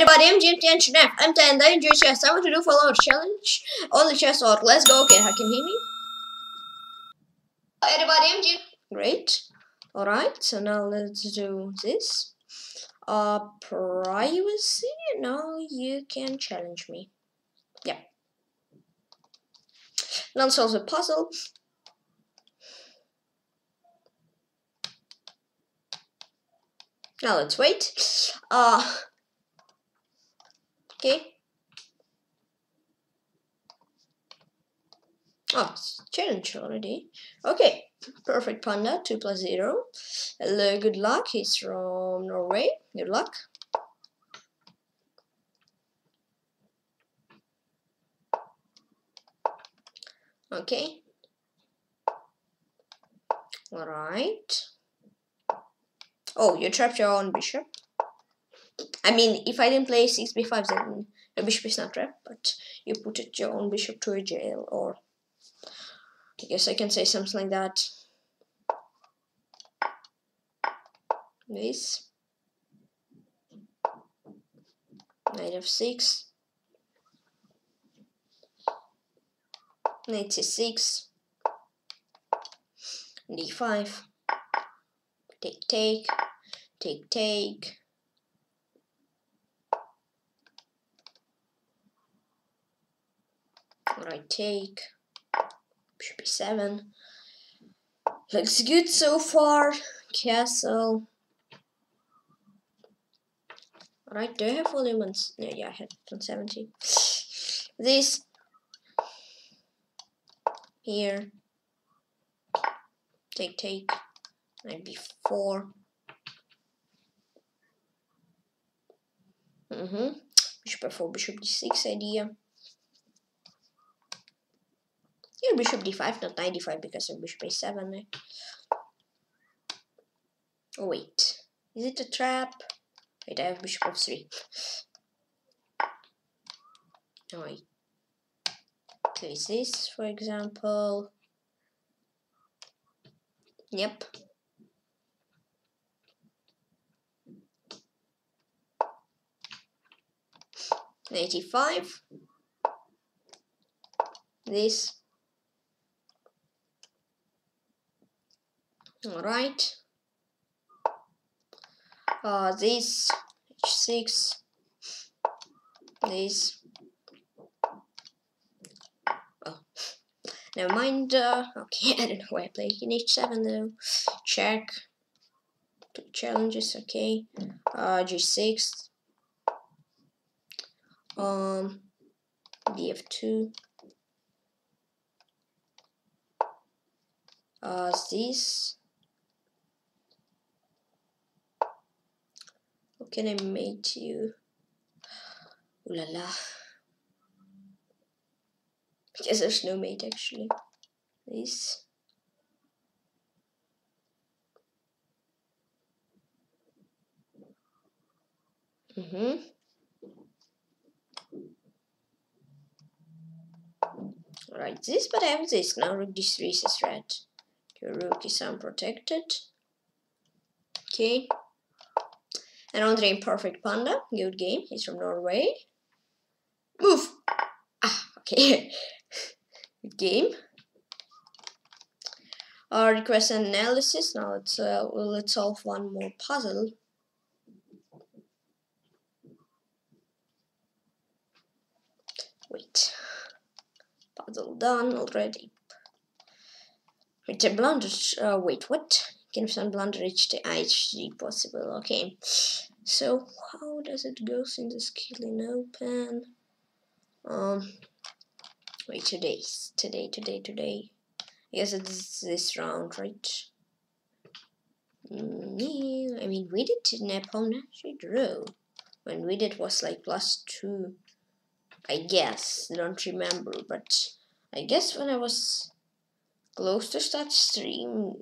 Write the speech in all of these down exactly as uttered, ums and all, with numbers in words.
everybody, I'm G M T N F. I'm Tanda, I enjoy chess. I want to do follow our challenge on the chess org. Let's go. Okay, I can hear me. Everybody, I'm G. Great. Alright, so now let's do this. Uh, privacy? Now you can challenge me. Yeah. Now solve the puzzle. Now let's wait. Uh, okay. Oh, it's challenge already. Okay. Perfect Panda, two plus zero. Hello, good luck. He's from Norway. Good luck. Okay. Alright. Oh, you trapped your own bishop. I mean, if I didn't play six b five, then the bishop is not trapped, but you put it, your own bishop to a jail, or I guess I can say something like that. This. knight f six. knight c six. d five. Take, take, take, take. Alright, take. Should be seven. Looks good so far. Castle. Alright, do I have volume on? No, yeah, I had one seventy. This. Here. Take, take. Maybe four. Mm-hmm. Bishop f four, bishop d six idea. Here bishop d five, not knight d five because of bishop a seven. Oh wait, is it a trap? Wait, I have bishop f three. Oh wait. Place this, for example. Yep. eighty-five. This. Alright. Uh, this. h six. This. Oh. Never mind. Uh, okay, I don't know why I played in h seven though. Check. Two challenges, okay. Uh, g six. Um, d f two. Uh, this. How can I mate you? Ooh la la. Because there's no mate actually. This. Mm-hmm. Alright, this, but I have this. Now rook d three is red. Your rook is unprotected. Okay. And Andre, Perfect Panda. Good game. He's from Norway. Move! Ah, okay. Good game. Our request and analysis. Now let's, uh, let's solve one more puzzle. Wait. Puzzle done already. It's a blunder. Uh, wait, what? Can some blunder H D possible? Okay. So how does it go since the skill in open? Um. Wait, today, today, today, today. Yes, it's this round, right? Mm, I mean, we did Nepomniachtchi draw. When we did was like plus two. I guess, I don't remember, but I guess when I was close to start stream,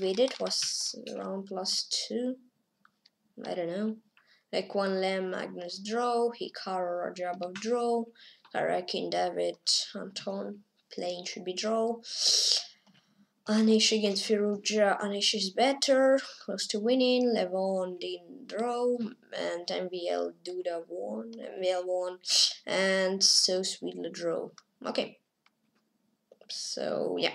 we did was around plus two. I don't know. Like one Lamb, Magnus draw, Hikaru Rajabov draw, Karjakin David Anton playing should be draw. Anish against Firouzja. Anish is better, close to winning. Levon didn't draw, and M V L Duda won. M V L won, and so Svidler draw. Okay. So yeah,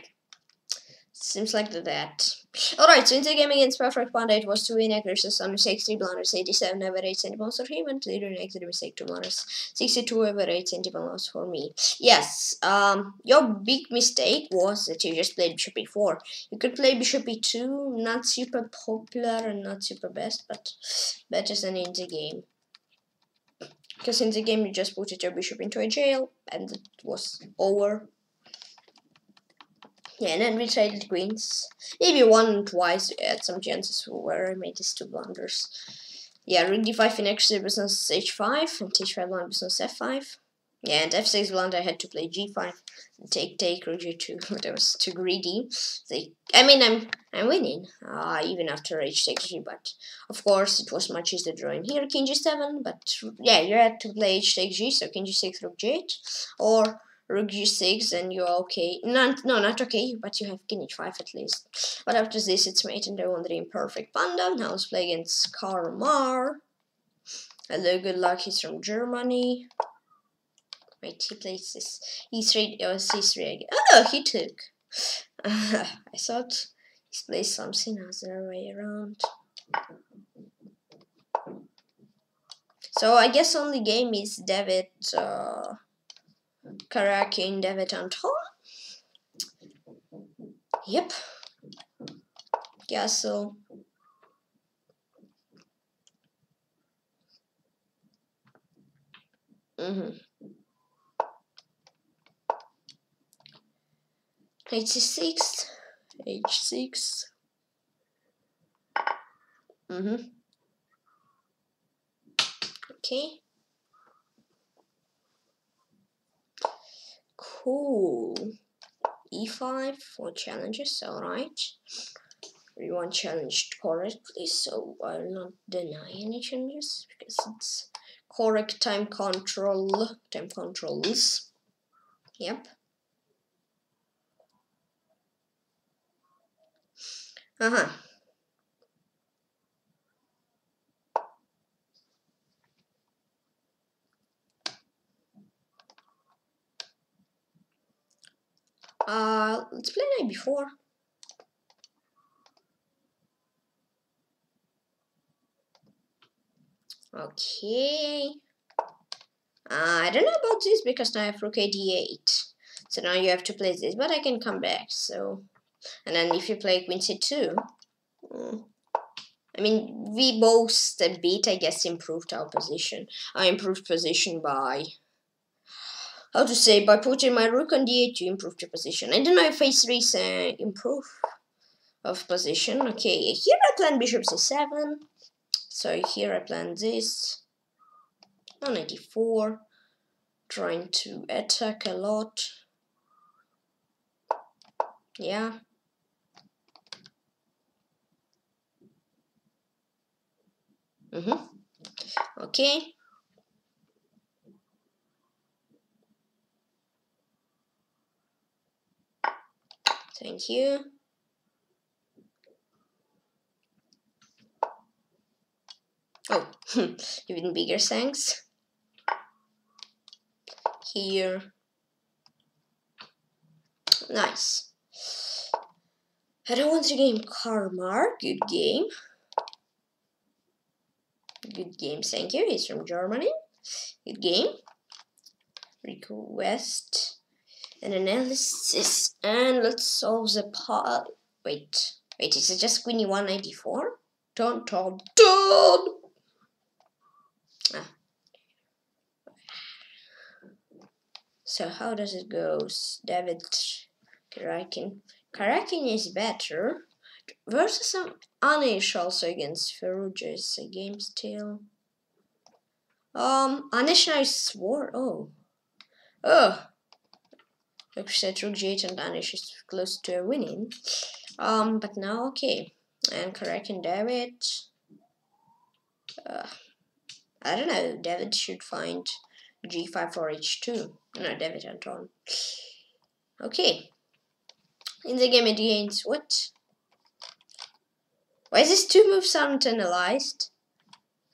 seems like that. Alright, so in the game against Perfect Panda, it was two win accuracy, some mistakes, three blunders, eighty-seven average, and monster him, and later negative mistake, two blunders, sixty-two average, and loss for me. Yes, um, your big mistake was that you just played bishop e four. You could play bishop e two, not super popular and not super best, but better than in the game. Because in the game, you just put your bishop into a jail, and it was over. Yeah, and then we traded queens. Maybe one and twice at some chances where I made these two blunders. Yeah, rook d five in actually was on h five, and h five blunder was on f five. Yeah, and f six blunder I had to play g five, and take take rook g two. But I was too greedy. They, I mean, I'm I'm winning uh, even after h takes g. But of course, it was much easier drawing here king g seven. But yeah, you had to play h takes g, so king g six, rook g eight, or rook g six, and you're okay. Not, no, not okay, but you have king h five at least. But after this, it's mate, and I won the Perfect Panda. Now let's play against Carlmarr. Hello, good luck, he's from Germany. Wait, he plays this. e three, or c three again. Oh, he took. I thought he plays something other way around. So I guess only game is David... Uh, Karjakin, David and Tom. Yep. Yeah, so mm-hmm. H six, H six. Mm-hmm. Okay. Cool. e five for challenges, alright. Everyone challenged correctly, so I'll not deny any challenges because it's correct time control. Time controls. Yep. Uh huh. Uh, let's play knight b four. Okay. Uh, I don't know about this because now I have rook a d eight. So now you have to play this, but I can come back. So, and then if you play queen c two, mm, I mean we both a bit, I guess, improved our position. I improved position by. How to say, by putting my rook on d eight, you improved your position. I don't know if a three is an improve of position. Okay, here I plan bishop c seven. So here I plan this. On a d four. Trying to attack a lot. Yeah. Mm-hmm. Okay. Thank you. Oh, even bigger thanks. Here. Nice. I don't want to game Carlmarr. Good game. Good game, thank you. He's from Germany. Good game. Request. An analysis, and let's solve the part. Wait, wait, is it just queen e one, knight e four? Dun, dun, dun! Ah. So how does it go? David Karjakin. Karjakin is better. Versus some Anish also against Firouzja is a game still. Um, Anish and I swore. Oh. Oh. Actually, rook g eight and Anish is close to winning. Um, but now, okay. And Karjakin David. Uh, I don't know. David should find g five or h two. No, David Anton. Okay. in the game against what? Why is this two moves internalized?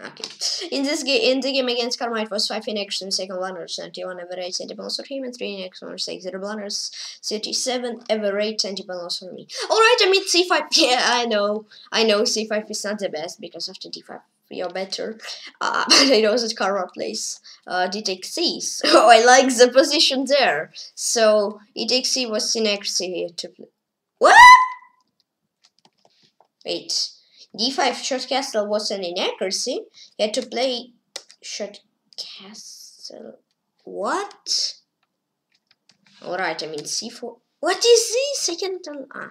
Okay. In this game in the game against Carlmarr, it was five in action, second blunders, seventy-one average anti balance for him, and three in action or six zero blunders, thirty-seven average anti balance for me. Alright, I mean C five, yeah, I know. I know C five is not the best because after D five you're better. Uh, but I know that Carlmarr plays uh D takes C. So I like the position there. So E takes C was inaccuracy here to play. What? Wait. D five short castle was an inaccuracy. He had to play short castle. What? Alright, I mean C four. What is this? I can't ah.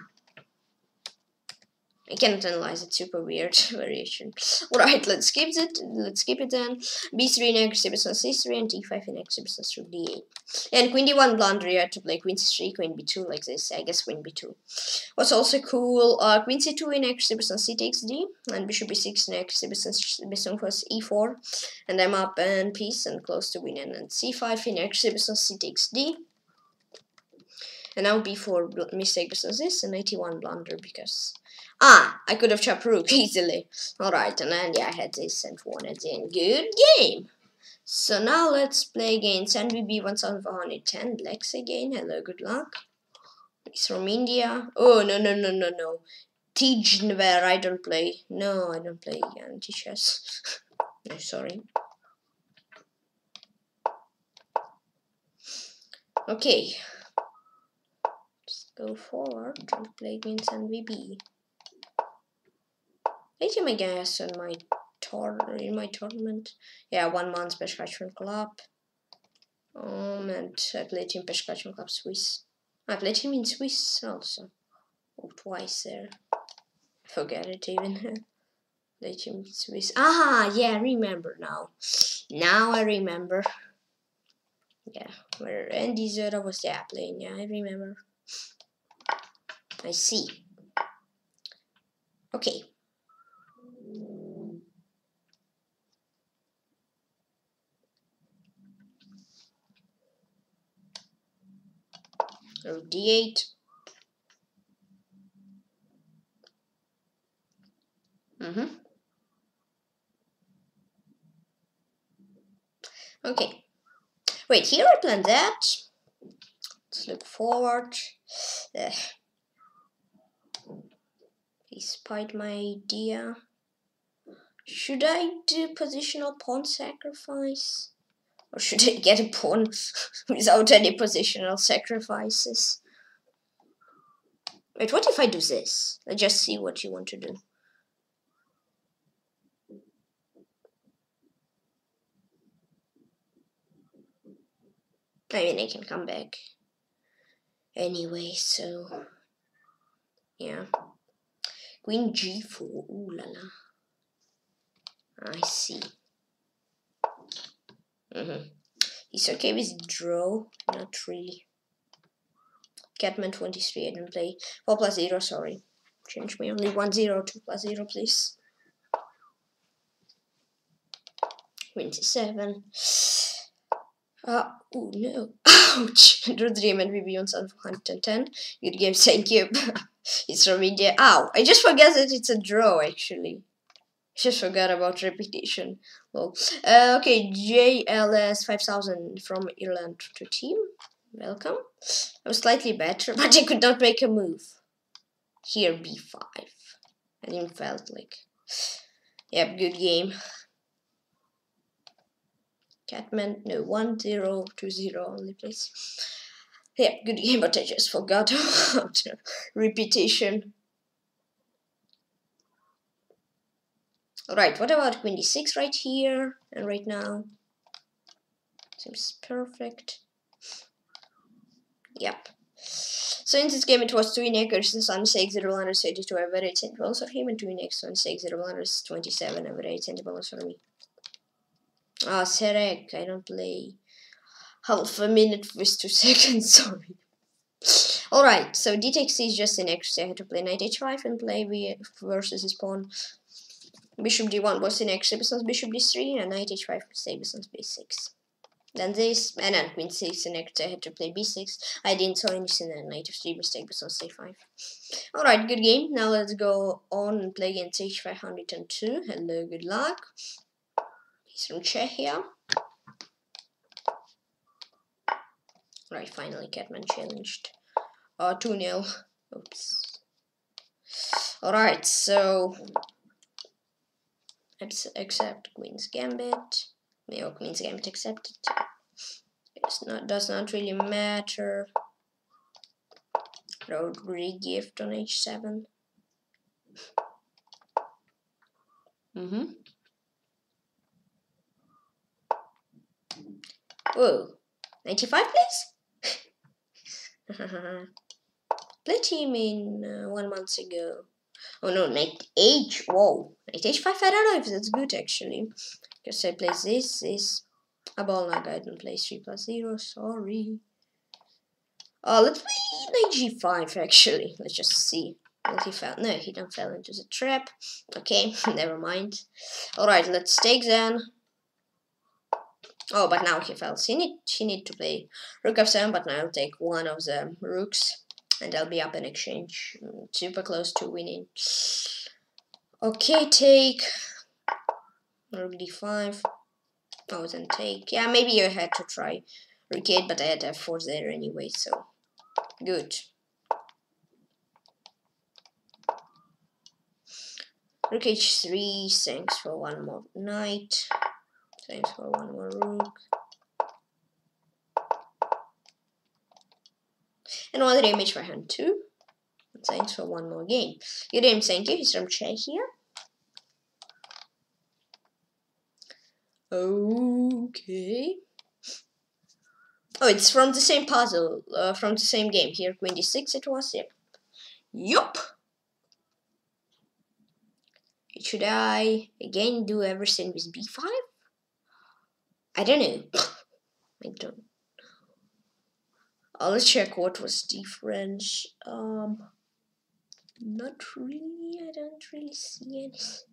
I cannot analyze it. Super weird variation. Alright, let's skip it. Let's skip it then. B three inaccuracy based on C three and D five inaccuracy based on D eight. And Queen D one blunder. You had to play Queen C three, Queen B two like this. I guess Queen B two. What's also cool? Uh, Queen C two inaccuracy based on C takes D, and Bishop B six inaccuracy based on E four. And I'm up and peace and close to winning. And C five inaccuracy based on C takes D. And now B four mistake based on this and eighty-one blunder because. Ah, I could have chopped rook easily. Alright, and then yeah, I had this and won at the end. Good game! So now let's play against N V B one four one zero Blacks again. Hello, good luck. He's from India. Oh, no, no, no, no, no. Tijnver, I don't play. No, I don't play anti-chess. No, sorry. Okay. Just go forward and play against N V B. I think I guess in my tour in my tournament. Yeah, one month Peshkachman Club. Um and I played him Peshkachman Club Swiss. I played him in Swiss also. Or twice there. Forget it even. Played him in Swiss. Ah yeah, I remember now. Now I remember. Yeah, where Andy Zera was yeah playing, yeah, I remember. I see. Okay. Or D eight. Mm-hmm. Okay. Wait, here I planned that. Let's look forward. Ugh. He spied my idea. Should I do positional pawn sacrifice? Or should I get a pawn without any positional sacrifices? Wait, what if I do this? Let's just see what you want to do. I mean, I can come back. Anyway, so... yeah. Queen G four, ooh la la. I see. Mm-hmm. He's okay with draw, not really. Catman twenty-three, I don't play. four plus zero, sorry. Change me only one zero, two plus zero, please. twenty-seven. Uh, oh no. Ouch! Drew Dream and N V B one four one zero. Good game, thank you. It's from India. Ow! I just forgot that it's a draw actually. Just forgot about repetition. Well, uh, okay, J L S five thousand from Ireland to team. Welcome. I was slightly better, but I could not make a move. Here B five. I didn't felt like. Yep, good game. Catman, no one zero two zero only, please. Yep, good game, but I just forgot about repetition. Alright, what about Queen D six right here and right now? Seems perfect. Yep. So in this game it was two inaccuracies on six zero one thirty-two average and balance for him and two inacts on six zero one twenty-seven average and balance for me. Ah, oh, Serek, I don't play half a minute with two seconds, sorry. Alright, so D takes C is just inaccuracy. I had to play knight H five and play V versus his pawn. Bishop D one was in x based on bishop D three and knight H five was based on B six. Then this, and on queen six, and I had to play b six. I didn't saw anything, and knight f three mistake, but on c five. Alright, good game. Now let's go on and play against H five oh two. Hello, good luck. He's from Czechia. Alright, finally Catman challenged. Uh, two nil. Oops. Alright, so... accept queen's gambit. Mayo queen's gambit accepted. It's not does not really matter. Road re-gift on h seven. Mm-hmm. Whoa. ninety-five please? Played him in uh, one month ago. Oh no, knight h. Whoa. Knight h five, I don't know if that's good actually. Because I play this, this, a ball nug, I don't play three plus zero, sorry. Oh, let's play knight g five actually, let's just see. Well, he fell, no, he didn't fell into the trap. Okay, never mind. Alright, let's take then. Oh, but now he fell, he need, he need to play rook f seven, but now I'll take one of the rooks. And I'll be up in exchange, super close to winning. Okay, take... rook d five. Oh, then take. Yeah, maybe I had to try rook eight, but I had f four there anyway, so good. Rook h three. Thanks for one more knight. Thanks for one more rook. And another damage for hand two. Thanks for one more game. Your name, thank you. He's from Czechia. Okay. Oh, it's from the same puzzle, uh, from the same game. Here, queen d six it was, yep. Yup! Should I again do everything with b five? I don't know. I don't know. Uh, let's check what was different. Um, not really, I don't really see anything.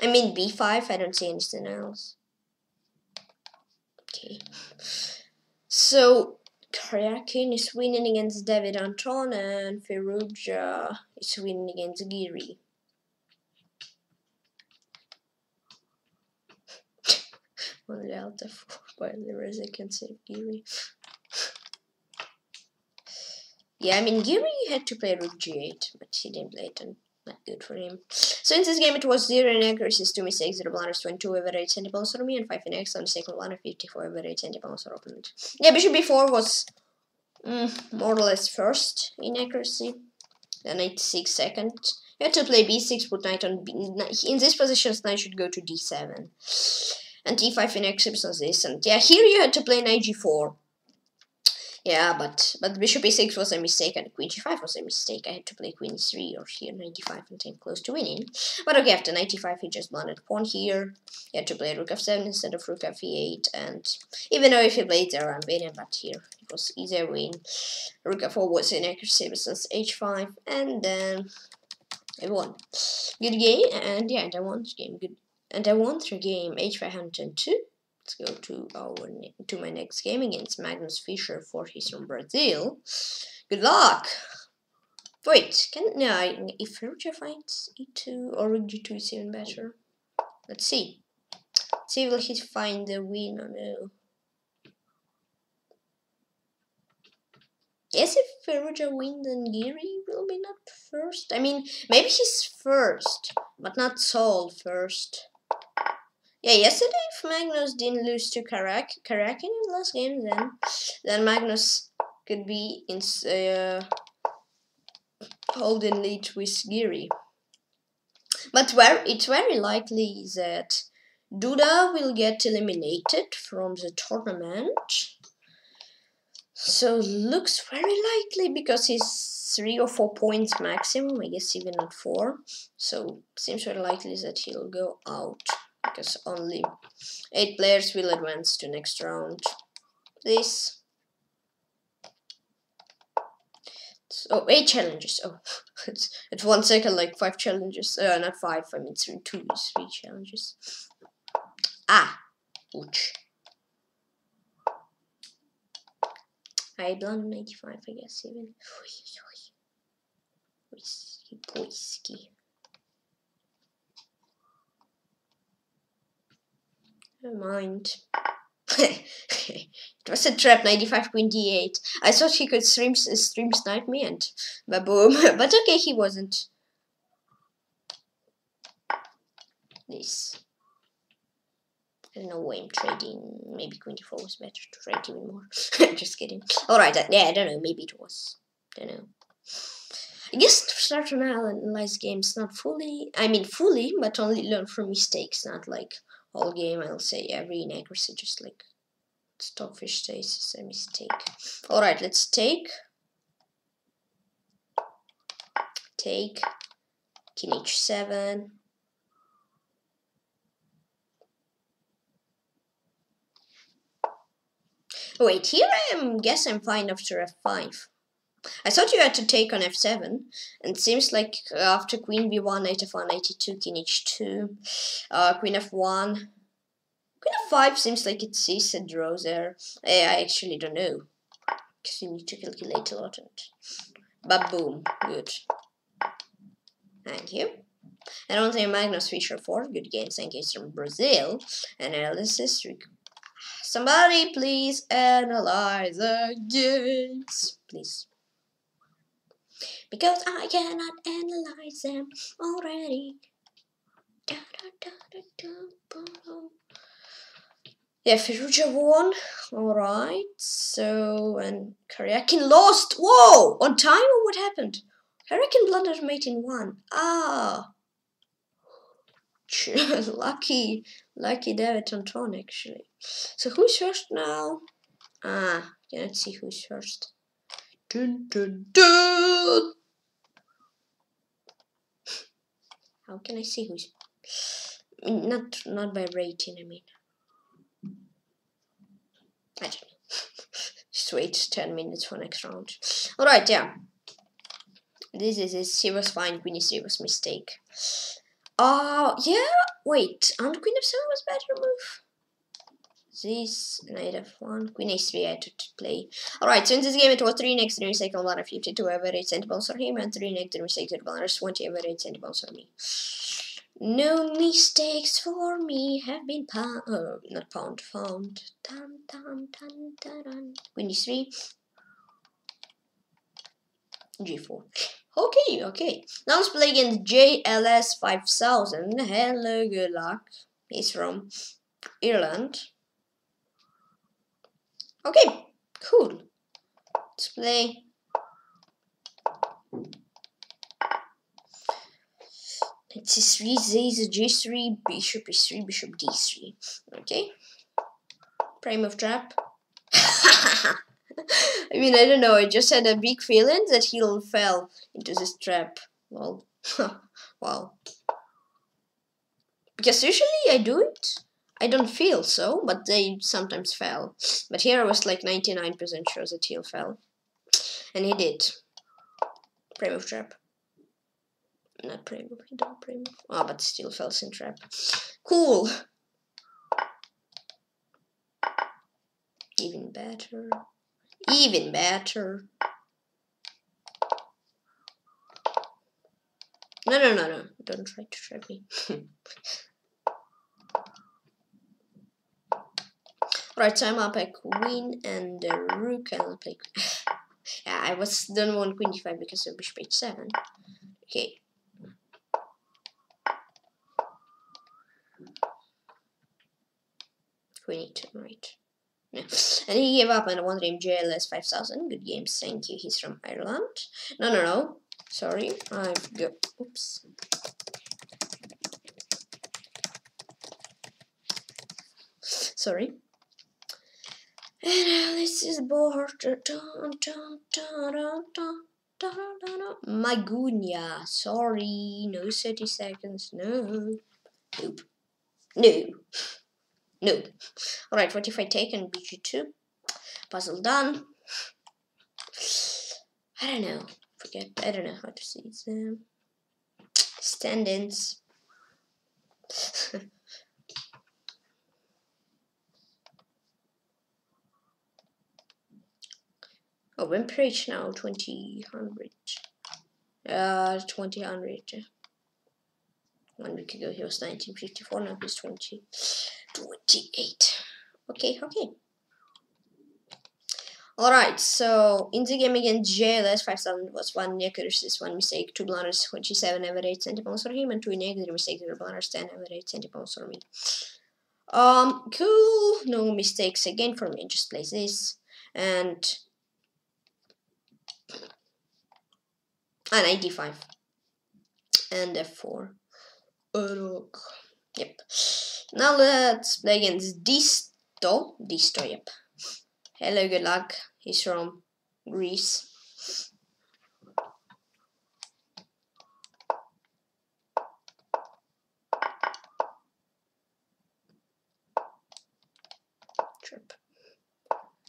I mean b five, I don't see anything else. Okay. So Karjakin is winning against David Anton and Firouzja is winning against Giri. Only out of four by the rest I can save Giri. Yeah, I mean Giri had to play rook g eight, but he didn't play it. And not good for him. So in this game it was zero in accuracies, two mistakes, zero blunders, twenty-two average anti-bounce on me, and five in X on the second blunder, fifty-four average anti-bounce on opponent. Yeah, bishop b four was mm, more or less first in accuracy, then ninety-six second. You had to play b six, put knight on b. In this position, knight should go to d seven, and e five in accuracy on this. And yeah, here you had to play knight g four. Yeah, but but bishop e six was a mistake and queen g five was a mistake. I had to play queen three or here ninety-five and came close to winning. But okay, after ninety-five he just blundered pawn here. He had to play rook f seven instead of rook f eight, and even though if he played there I'm winning, but here it was easier win. Rook f four was inaccuracy since h five, and then I won. Good game, and yeah, and I won the game. Good, and I won the game h five oh two. Let's go to our to my next game against Magnus Fischer, for he's from Brazil. Good luck. Wait, can no? I, if Firouzja finds e two or rook g two is even better. Let's see. Let's see, will he find the win or no? Yes, if Firouzja wins, then Giri will be not first. I mean, maybe he's first, but not Sol first. Yeah, yesterday if Magnus didn't lose to Karjakin in last game, then then Magnus could be in uh, holding lead with Giri. But where it's very likely that Duda will get eliminated from the tournament. So looks very likely because he's three or four points maximum. I guess even at four. So seems very likely that he'll go out. Because only eight players will advance to next round. This. Oh, eight challenges. Oh, it's at one second like five challenges. Uh, not five. I mean three, two, three challenges. Ah, ouch. I blundered ninety-five, I guess, even. Whiskey, whiskey. Never mind. It was a trap, ninety-five, queen d eight. I thought he could stream, stream snipe me and baboom. But okay, he wasn't. This. I don't know why I'm trading. Maybe queen d four was better to trade even more. Just kidding. Alright, yeah, I don't know. Maybe it was. I don't know. I guess to start from analyze games, not fully. I mean, fully, but only learn from mistakes, not like. All game, I'll say every inaccuracy, just like stockfish says, is a mistake. Alright, let's take. Take. King h seven. Wait, here I am, guess I'm fine after f five. I thought you had to take on f seven, and it seems like after queen b one, knight f one, knight e two, king h two, uh, queen f one, queen f five seems like it sees a draw there. I actually don't know, because you need to calculate a lot, and but boom, good. Thank you. And on the Magnus Fisher Ford, good game, thank you, it's from Brazil. Analysis, somebody please analyze the games, please. Because I cannot analyze them already. Da, da, da, da, da, da, da. Yeah, Firouzja won. Alright. So, and Karjakin lost. Whoa! On time or what happened? Karjakin blundered mate in one. Ah. Lucky. Lucky David on turn, actually. So, who's first now? Ah, cannot see who's first. Dun, dun, dun. How can I see who's not not by rating? I mean, I don't know. Just wait ten minutes for next round. All right, yeah. This is it. She was fine. Queen e three was mistake. Oh uh, yeah. Wait, and Queen f seven was better move. This knight f one, queen h three I had to play. Alright, so in this game it was three next three mistake on one fifty-two average centipounds for him and three next three mistakes on one twenty average centipounds for me. No mistakes for me have been found, uh, not found, found. Dun, dun, dun, dun, dun. Queen e three, g four. Okay, okay. Now let's play against J L S five thousand. Hello, good luck. He's from Ireland. Okay, cool. Let's play. It's e three, z, g three, bishop e three, bishop d three. Okay. Prime of trap. I mean, I don't know. I just had a big feeling that he'll fell into this trap. Well, wow. Because usually I do it. I don't feel so, but they sometimes fell. But here I was like ninety-nine percent sure that he'll fell. And he did. Prime of trap. Not prime of, he don't prime of. Oh, but still fell in trap. Cool. Even better. Even better. No, no, no, no. Don't try to trap me. Right, so I'm up a queen and a rook. I'll play queen. Yeah, I was don't want queen d five because of bishop h seven. Okay. Queen e two, right. Yeah. And he gave up and I won him J L S five thousand. Good games, thank you. He's from Ireland. No, no, no. Sorry. I go. Oops. Sorry. This is border. Magunia. Sorry, no thirty seconds. No. Nope. No. No. Alright, what if I take and b g two? Puzzle done. I don't know. Forget. I don't know how to see them. Stand-ins. Oh, Wampy Rage now, twenty hundred. Uh, twenty hundred. One week ago he was nineteen fifty-four, now he's twenty twenty-eight. Okay, okay. Alright, so in the game against J L S five thousand was one accuracy, one mistake, two blunders, twenty-seven average centipoints for him, and two negative mistakes, zero blunders, ten average centipoints for me. Um, cool, no mistakes again for me, just play this, and, and I d five, and f four, rook, yep. Now let's play against Disto, Disto, yep. Hello, good luck. He's from Greece. Trip.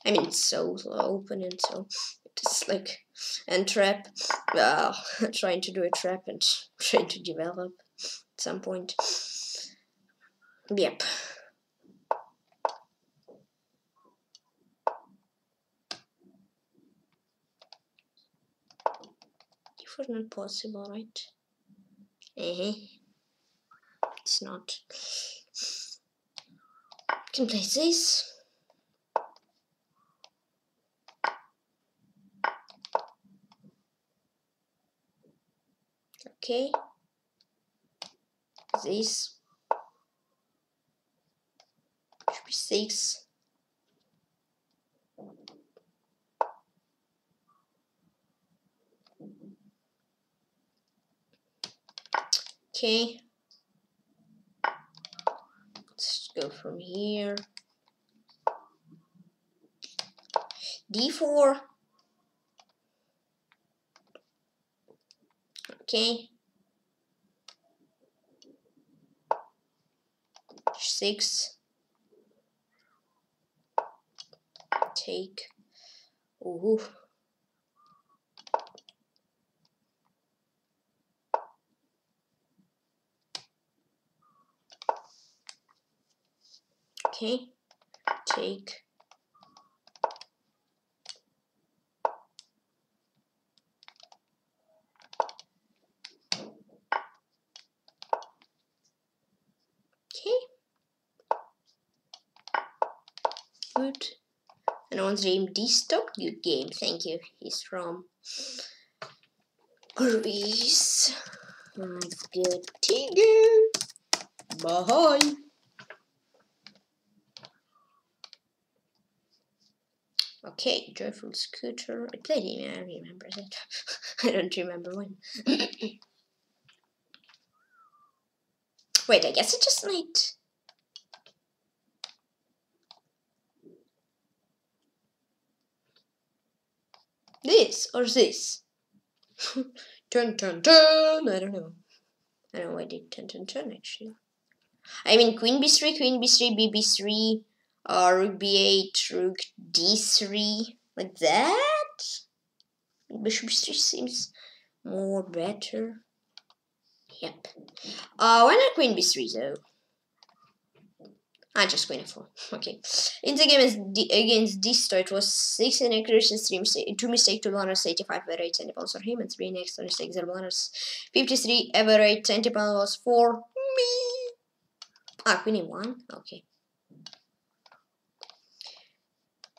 I mean, it's so open and so it's like and trap. Well, trying to do a trap and trying to develop at some point. Yep. Not possible, right? Uh-huh. It's not. Can play this. Okay. This should be six. Okay, let's go from here. d four. Okay. Six. Take. Ooh. Okay, take. Okay. Good. And on the game Disto, good game, thank you. He's from Greece. Good tiger. Bye. Okay, Joyful Scooter. I played him, I remember that. I don't remember when. Wait, I guess it just might. This or this? Turn, turn, turn. I don't know. I don't know why I did turn, turn, turn actually. I mean, Queen b three, Queen b three, b b three. Uh, rook b eight, rook d three, like that. Bishop b three seems more better. Yep. Uh, why not queen b three though? Ah, just queen f four. Okay. In the game against Disto, it was six in accuracy, three mistake, two mistake, two blunders, eighty-five average centipounds for him, and three next one mistake, zero blunders, fifty-three average centipounds for me. Ah, queen e one. Okay.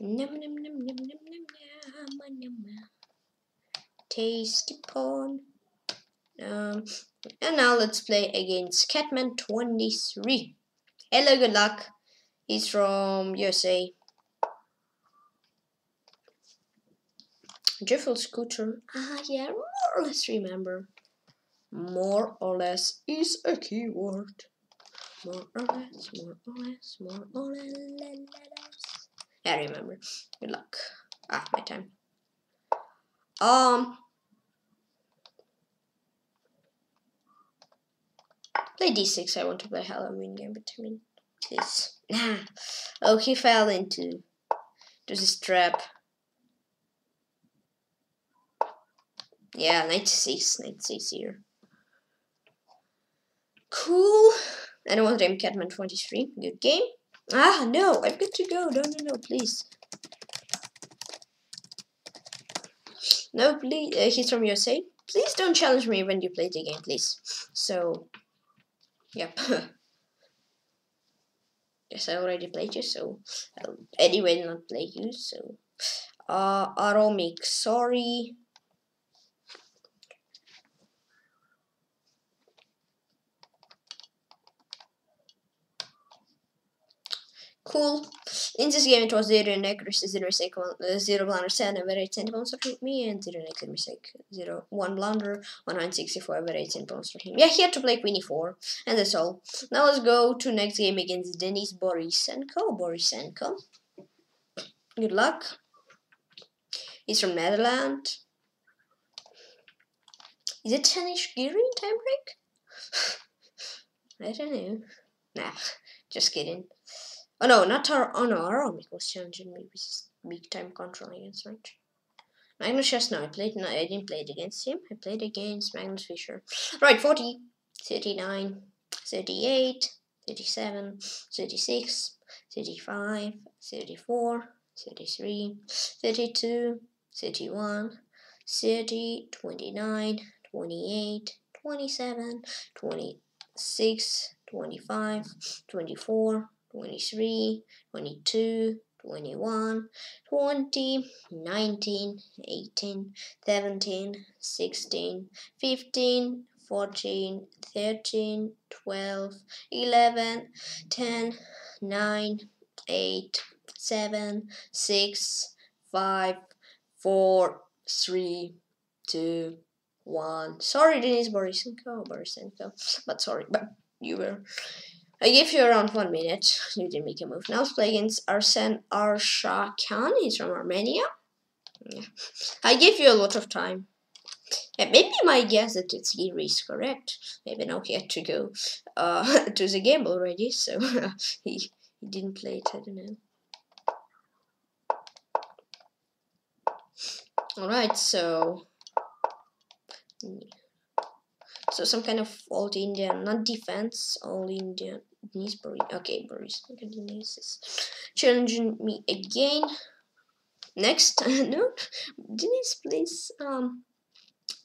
Nom, nom, nom, nom, nom, nom, nom, nom. Tasty pawn. Um, and now let's play against Catman twenty-three. Hello, good luck. He's from U S A. Joyful Scooter. Ah, yeah, more or less remember. More or less is a keyword. More or less, more or less, more or less. I remember. Good luck. Ah, my time. Um, play d six. I want to play Halloween game, but I mean, this. Nah. Oh, he fell into to this trap. Yeah, knight six, knight six here. Cool. I don't want to name Catman twenty-three. Good game. Ah, no, I've got to go. No, no, no, please. No, please, uh, he's from U S A. Please don't challenge me when you play the game, please. So, yep. Yes, I already played you, so I'll anyway not play you, so... Uh, Aromik, sorry. Cool. In this game, it was zero inaccuracy, zero mistake, one, uh, zero blunder, ten over eighteen points for me, and zero inaccuracy mistake, zero one blunder, one hundred sixty-four over eighteen points for him. Yeah, he had to play queen e four, and that's all. Now let's go to next game against Denis Borisenko. Borisenko. Good luck. He's from Netherlands. Is it Anish Giri time break? I don't know. Nah, just kidding. Oh no, not our. Oh no, Aromik was challenging me with big time control against Rich. Magnus just now. I played. No, I didn't play it against him. I played against Magnus Fisher. Right, forty, thirty-nine, thirty-eight, thirty-seven, thirty-six, thirty-five, thirty-four, thirty-three, thirty-two, thirty-one, twenty, nineteen, eightenteen, seventeen, sixteen, fifteen, fourteen, thirteen, twelve, eleven, ten, nine, eight, seven, six, five, four, three, two, one. Sorry, Denis Borisenko, Borisenko, but sorry, but you were. I gave you around one minute. You didn't make a move. Now let's play against Arsen Arshakyan. He's from Armenia. Yeah. I gave you a lot of time. Yeah, maybe my guess that it's Giri is correct. Maybe now he had to go uh, to the game already, so he, he didn't play it. I don't know. Alright, so. So some kind of old Indian, not defense, old Indian. Okay, Boris, challenging me again. Next, no, Denis, please. Um,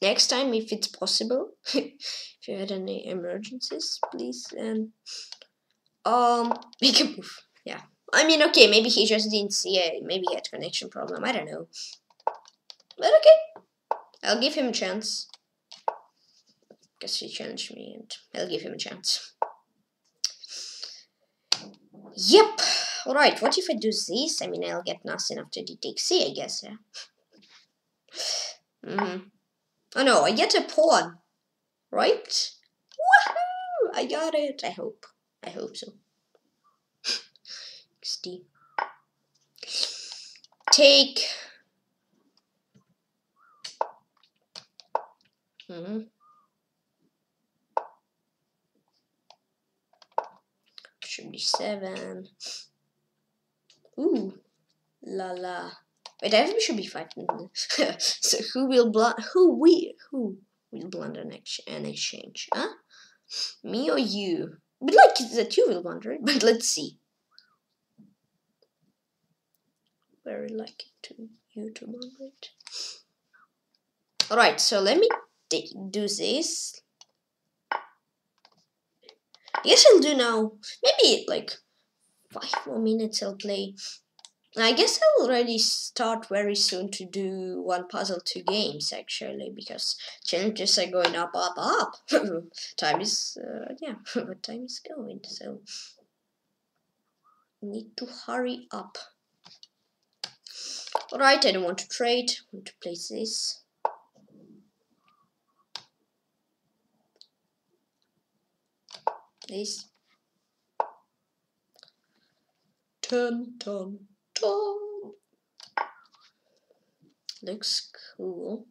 next time, if it's possible, if you had any emergencies, please. And um, make a move. Yeah, I mean, okay, maybe he just didn't see it. Maybe he had connection problem. I don't know. But okay, I'll give him a chance. Because he challenged me, and I'll give him a chance. Yep. Alright, what if I do this? I mean, I'll get nothing after d takes c, I guess, yeah. Mm-hmm. Oh no, I get a pawn, right? Woohoo! I got it, I hope. I hope so. Xd. Take. Mm-hmm. Should be seven. Ooh, la la. Wait, I think we should be five. So who will blunder? Who we? Who will blunder an, ex an exchange? Huh? Me or you? But like that, you will blunder it. But let's see. Very likely to you to blunder it. All right. So let me do this. I guess I'll do now, maybe like five more minutes I'll play. I guess I'll already start very soon to do one puzzle, two games actually, because challenges are going up, up, up. Time is, uh, yeah, but time is going, so need to hurry up. Alright, I don't want to trade, I want to play this. Please. Dun, dun, dun. Looks cool.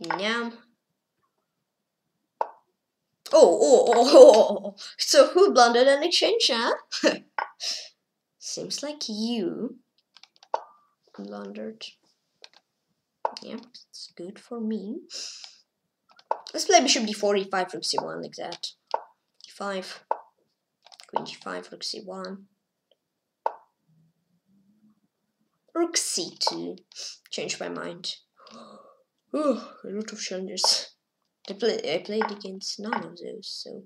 Now. Oh, oh, oh, oh. So who blundered an exchange, huh? Seems like you blundered. Yep, it's good for me. Let's play bishop d four, e five, rook c one, like that. e five, queen g five, rook c one. Rook c two. Changed my mind. Oh, a lot of challenges. I, play, I played against none of those, so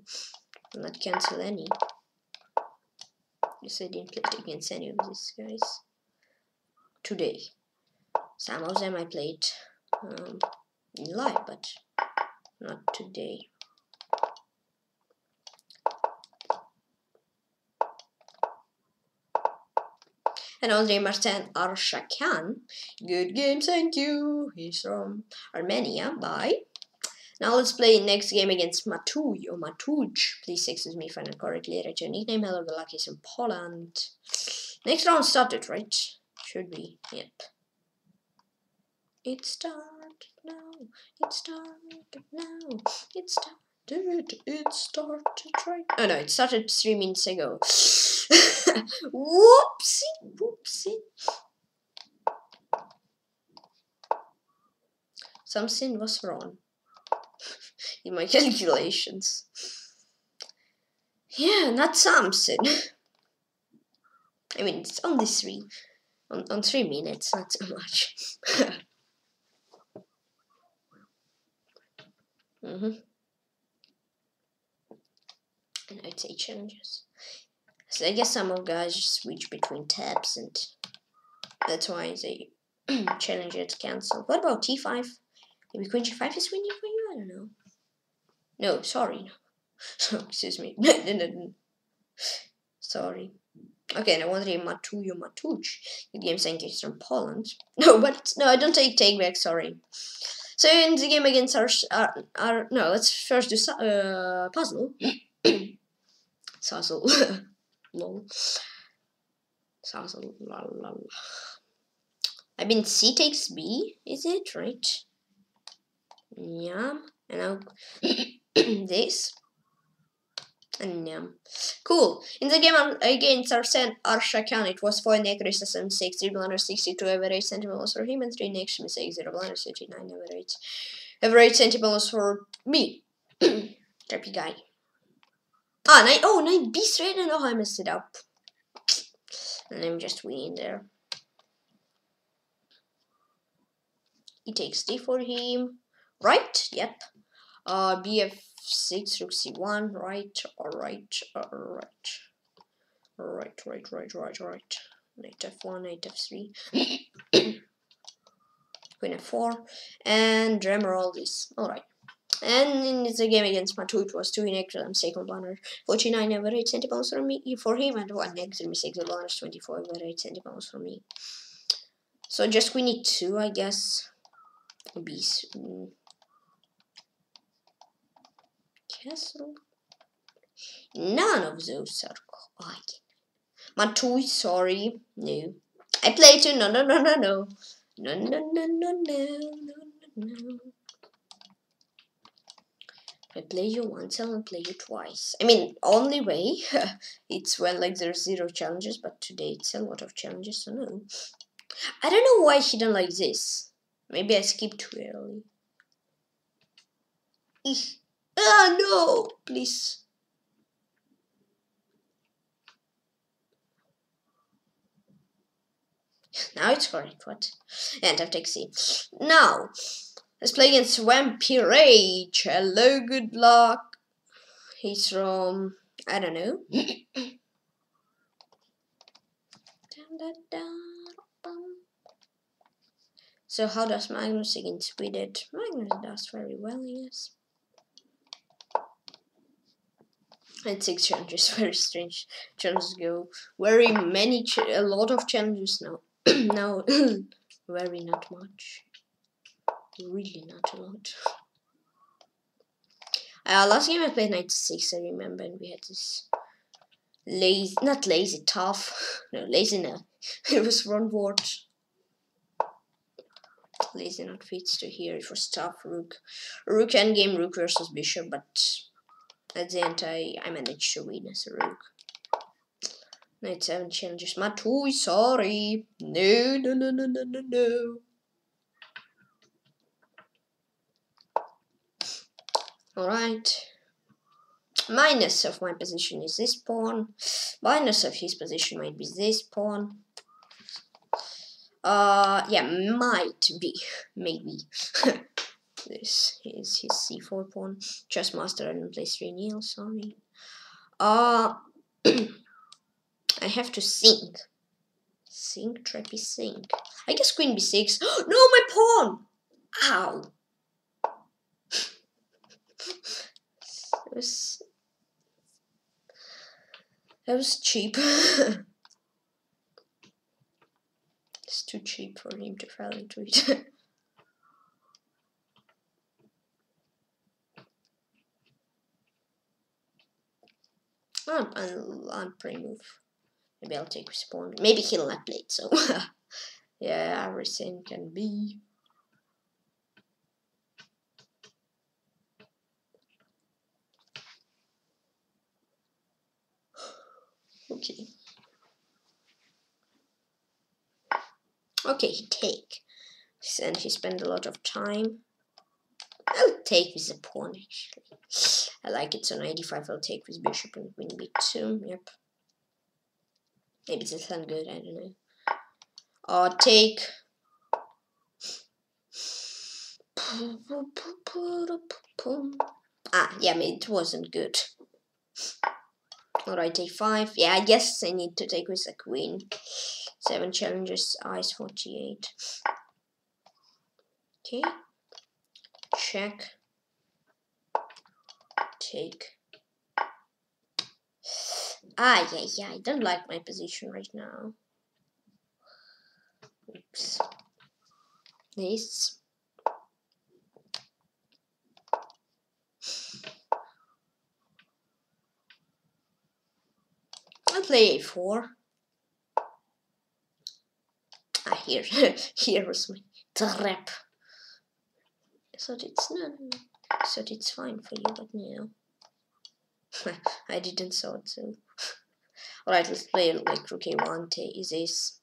I'll not cancel any. Yes, I didn't play against any of these guys today. Some of them I played um, in live, but not today. And also Arsen Arshakyan. Good game, thank you. He's from Armenia. Bye. Now let's play next game against Matuj or Matuj. Please excuse me if I'm not correctly. Write your nickname. Hello, the luckies in Poland. Next round started, right? Should be. Yep. It started now. It started now. It started. It started right. Oh no, it started three minutes ago. Whoopsie, whoopsie. Something was wrong in my calculations. Yeah, not something. I mean, it's only three. On, on three minutes, not so much. mm-hmm. And I'd say challenges. So I guess some of guys just switch between tabs and that's why they challenge it cancel. What about T five? Maybe Queen G five is winning for you? I don't know. No, sorry. No. Excuse me. no, no, no, no. Sorry. Okay, and I want to name Matuj or Matuj. The game saying it's from Poland. No, but no, I don't take take back, sorry. So in the game against our, our, our no, let's first do uh, puzzle. Puzzle. Lol. Sassel, la, la, la. I mean, C takes B, is it right? Yum. And I'll this. And yum. Cool. In the game against Arsen Arshakyan, it was four necros, seven six, three blunders, sixty-two average, sentiment loss for him, and three next mistakes, zero blunders, thirty-nine average. Average sentiment loss for me. Crappy guy. Ah, nine, oh, nine B straight, and oh, I messed it up. And I'm just winning there. He takes D for him. Right? Yep. Uh, B f six, rook c one. Right, alright, alright. Right, right, right, right, right. Knight f one, knight f three. Queen f four. And drummer all this. Alright. And in the game against Matuj, it was two in extra, I'm second blunder, forty-nine average centipounds for me, for him, and one extra mistake, the blunders, twenty-four average centipounds for me. So just we need two, I guess. Bees. Castle. None of those are called. Matuj, sorry. No. I played you. No, no, no, no, no. No, no, no, no, no, no, no. I play you once, I will play you twice. I mean, only way, it's when like there's zero challenges, but today it's a lot of challenges, so no. I don't know why he don't like this. Maybe I skipped too early. Eesh. Ah, no, please. Now it's correct, what? And I've taken C. Now. Let's play against Wampy Rage. Hello, good luck. He's from, I don't know. So how does Magnus against Sweden? Magnus does very well, yes. And six challenges, very strange challenges go. Very many, ch a lot of challenges now. Now, very not much. Really not a lot. Uh, last game I played ninety-six, I remember, and we had this lazy, not lazy, tough, no, lazy no, it was one word. Lazy not fits to here, it was tough, rook, rook endgame, rook versus bishop, but at the end I, I managed to win as a rook. Knight seven challenges, Matuj, sorry, no, no, no, no, no, no, no. Alright. Minus of my position is this pawn. Minus of his position might be this pawn. Uh, yeah, might be, maybe. This is his c four pawn. Chessmaster, I don't play three nil, sorry. Uh, I have to think. Think, trappy, think. I guess queen b six. No, my pawn! Ow! That was... That was cheap. It's too cheap for him to fall into it. I'm, I'm, I'm pre-move. Maybe I'll take his pawn. Maybe he'll not play it, so... Yeah, everything can be. Okay. Okay, he take. And he spent a lot of time. I'll take with the pawn, actually. I like it, so ninety-five I'll take with bishop and queen b two, yep. Maybe that's not good, I don't know. Or take. Ah, yeah, I mean, it wasn't good. Alright, take five. Yeah, I guess I need to take with a queen. Seven challenges, ice forty-eight. Okay. Check. Take. Ah, yeah, yeah, I don't like my position right now. Oops. This. I'll play a four. Ah, here. Here was my trap. I thought it's not. I thought it's fine for you, but no. I didn't thought so. Alright, let's play like rook a one, take this.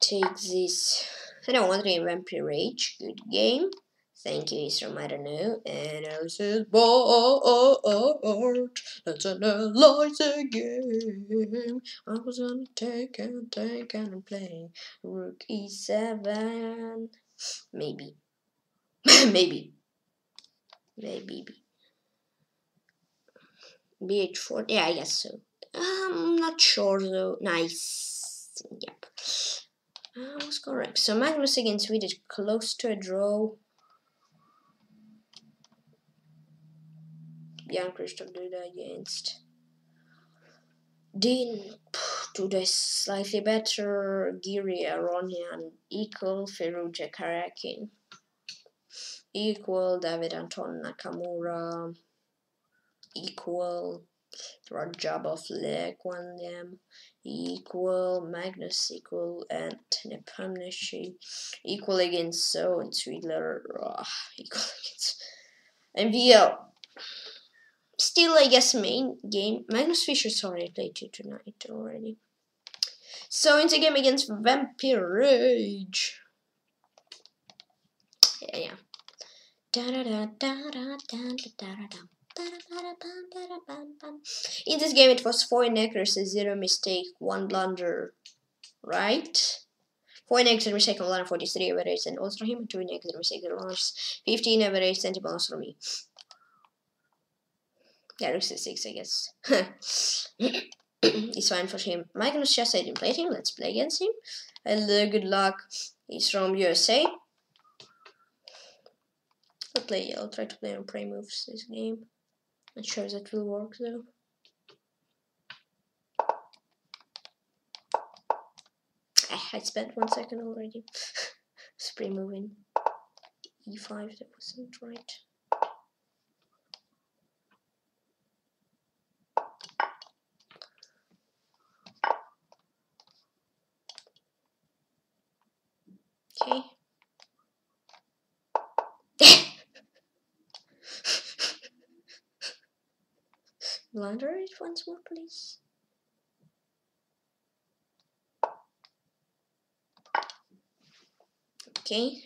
Take this. I don't want to play Wampy Rage. Good game. Thank you, Isram, I don't know. And else is bored. Let's analyze the game. I was gonna take and take and play rook e seven. Maybe. Maybe. Maybe. b h four. Yeah, I guess so. I'm not sure though. Nice. Yep. I was correct. So Magnus against Swedish close to a draw. Jan Christoph Duda against Dean. Duda is slightly better. Giri, Aronian equal. Firouzja, Karjakin equal. David Anton, Nakamura equal. Rajabov, Lekwandem equal. Magnus equal. And Nepomniachtchi equal against So and Svidler uh, equal against M V L. Still, I guess, main game. Magnus Fischer, sorry, I played you tonight already. So, it's a game against Wampy Rage. Yeah, yeah. In this game, it was four inaccuracies, zero mistake, one blunder. Right? four inaccuracies, mistake on line forty-three, average, and also him, two inaccuracies, mistake, launch, fifteen average, centimeters from me. Yeah, rook c six, I guess. It's fine for him. Magnus Chess seventy-seven played him. Let's play against him. And uh, good luck. He's from U S A. I'll play. I'll try to play on prey moves this game. Not sure that will work though. I spent one second already. It's prey moving. e five. That wasn't right. Okay. Blunder it once more, please. Okay,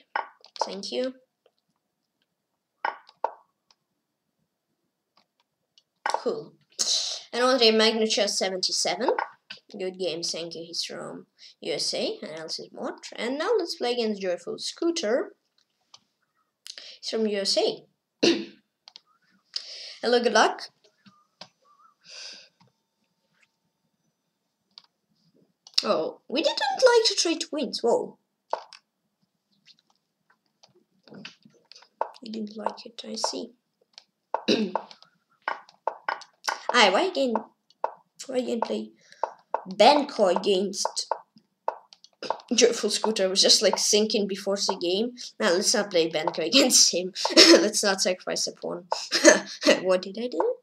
thank you. Cool. And on today, Magnus Chess seventy-seven. Good game, thank you. He's from U S A and else is mod. And now let's play against Joyful Scooter. He's from U S A. Hello, good luck. Oh, we didn't like to trade twins. Whoa. You didn't like it, I see. Aye, why again? Why again play Benko against Joyful Scooter? I was just like thinking before the game. Now let's not play Benko against him. Let's not sacrifice a pawn. What did I do?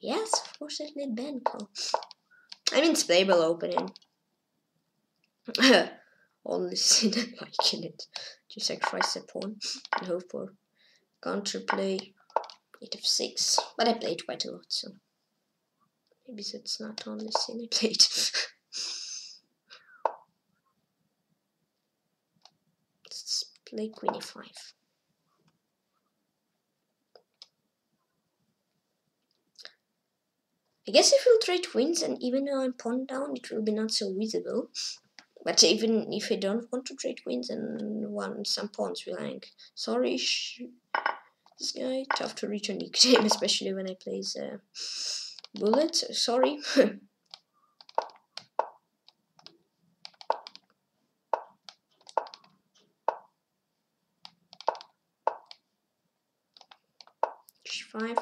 Yes, of course I played Benko. I mean, it's playable opening. Only sin I like in it. To sacrifice a pawn and hope for counterplay. eight f six, but I played quite a lot, so maybe that's not only sin I played. Let's play queen e five. I guess if we'll trade wins, and even though I'm pawn down, it will be not so visible. But even if I don't want to trade wins, and one some pawns will hang. Sorry, sh this guy tough to reach a nickname, especially when I play the bullet. So sorry. H five.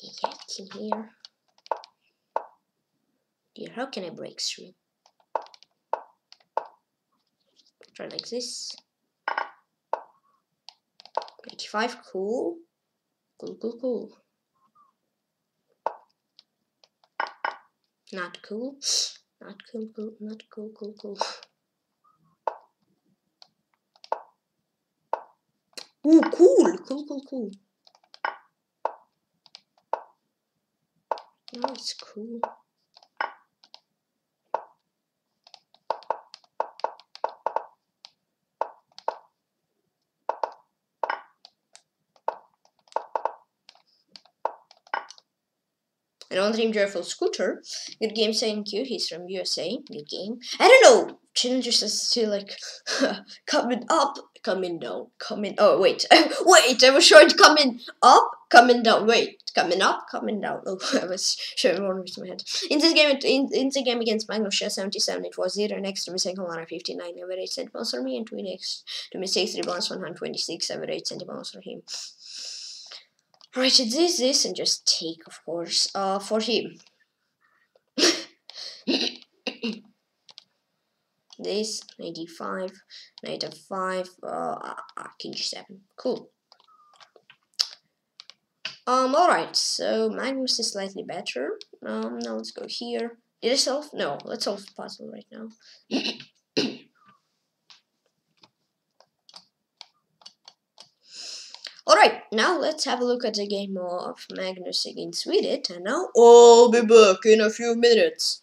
Yeah, in here. Dear, how can I break through? Try like this. eighty-five, cool. Cool, cool, cool. Not cool. Not cool, cool, not cool, cool, cool. Ooh, cool, cool, cool, cool. No, it's cool. And on Dream Joyful Scooter, good game, thank you. He's from U S A. Good game. I don't know. Challengers are still like coming up, coming down, coming. Oh wait, wait. I was showing coming up, coming down. Wait, coming up, coming down. Oh, I was showing one with my head. In this game, in, in the game against Magnus Chess seventy-seven, it was zero next to mistake one hundred fifty-nine average centimeters for me, and two next to mistake three bounds one hundred twenty-six average centimeters for him. Right, this, this, and just take, of course, uh, for him. This, knight e five, knight f five, uh, king g seven. Cool. Um, alright, so Magnus is slightly better. Um, now let's go here. Did I solve? No, let's solve the puzzle right now. Alright, now let's have a look at the game of Magnus against Sweden, and now I'll be back in a few minutes.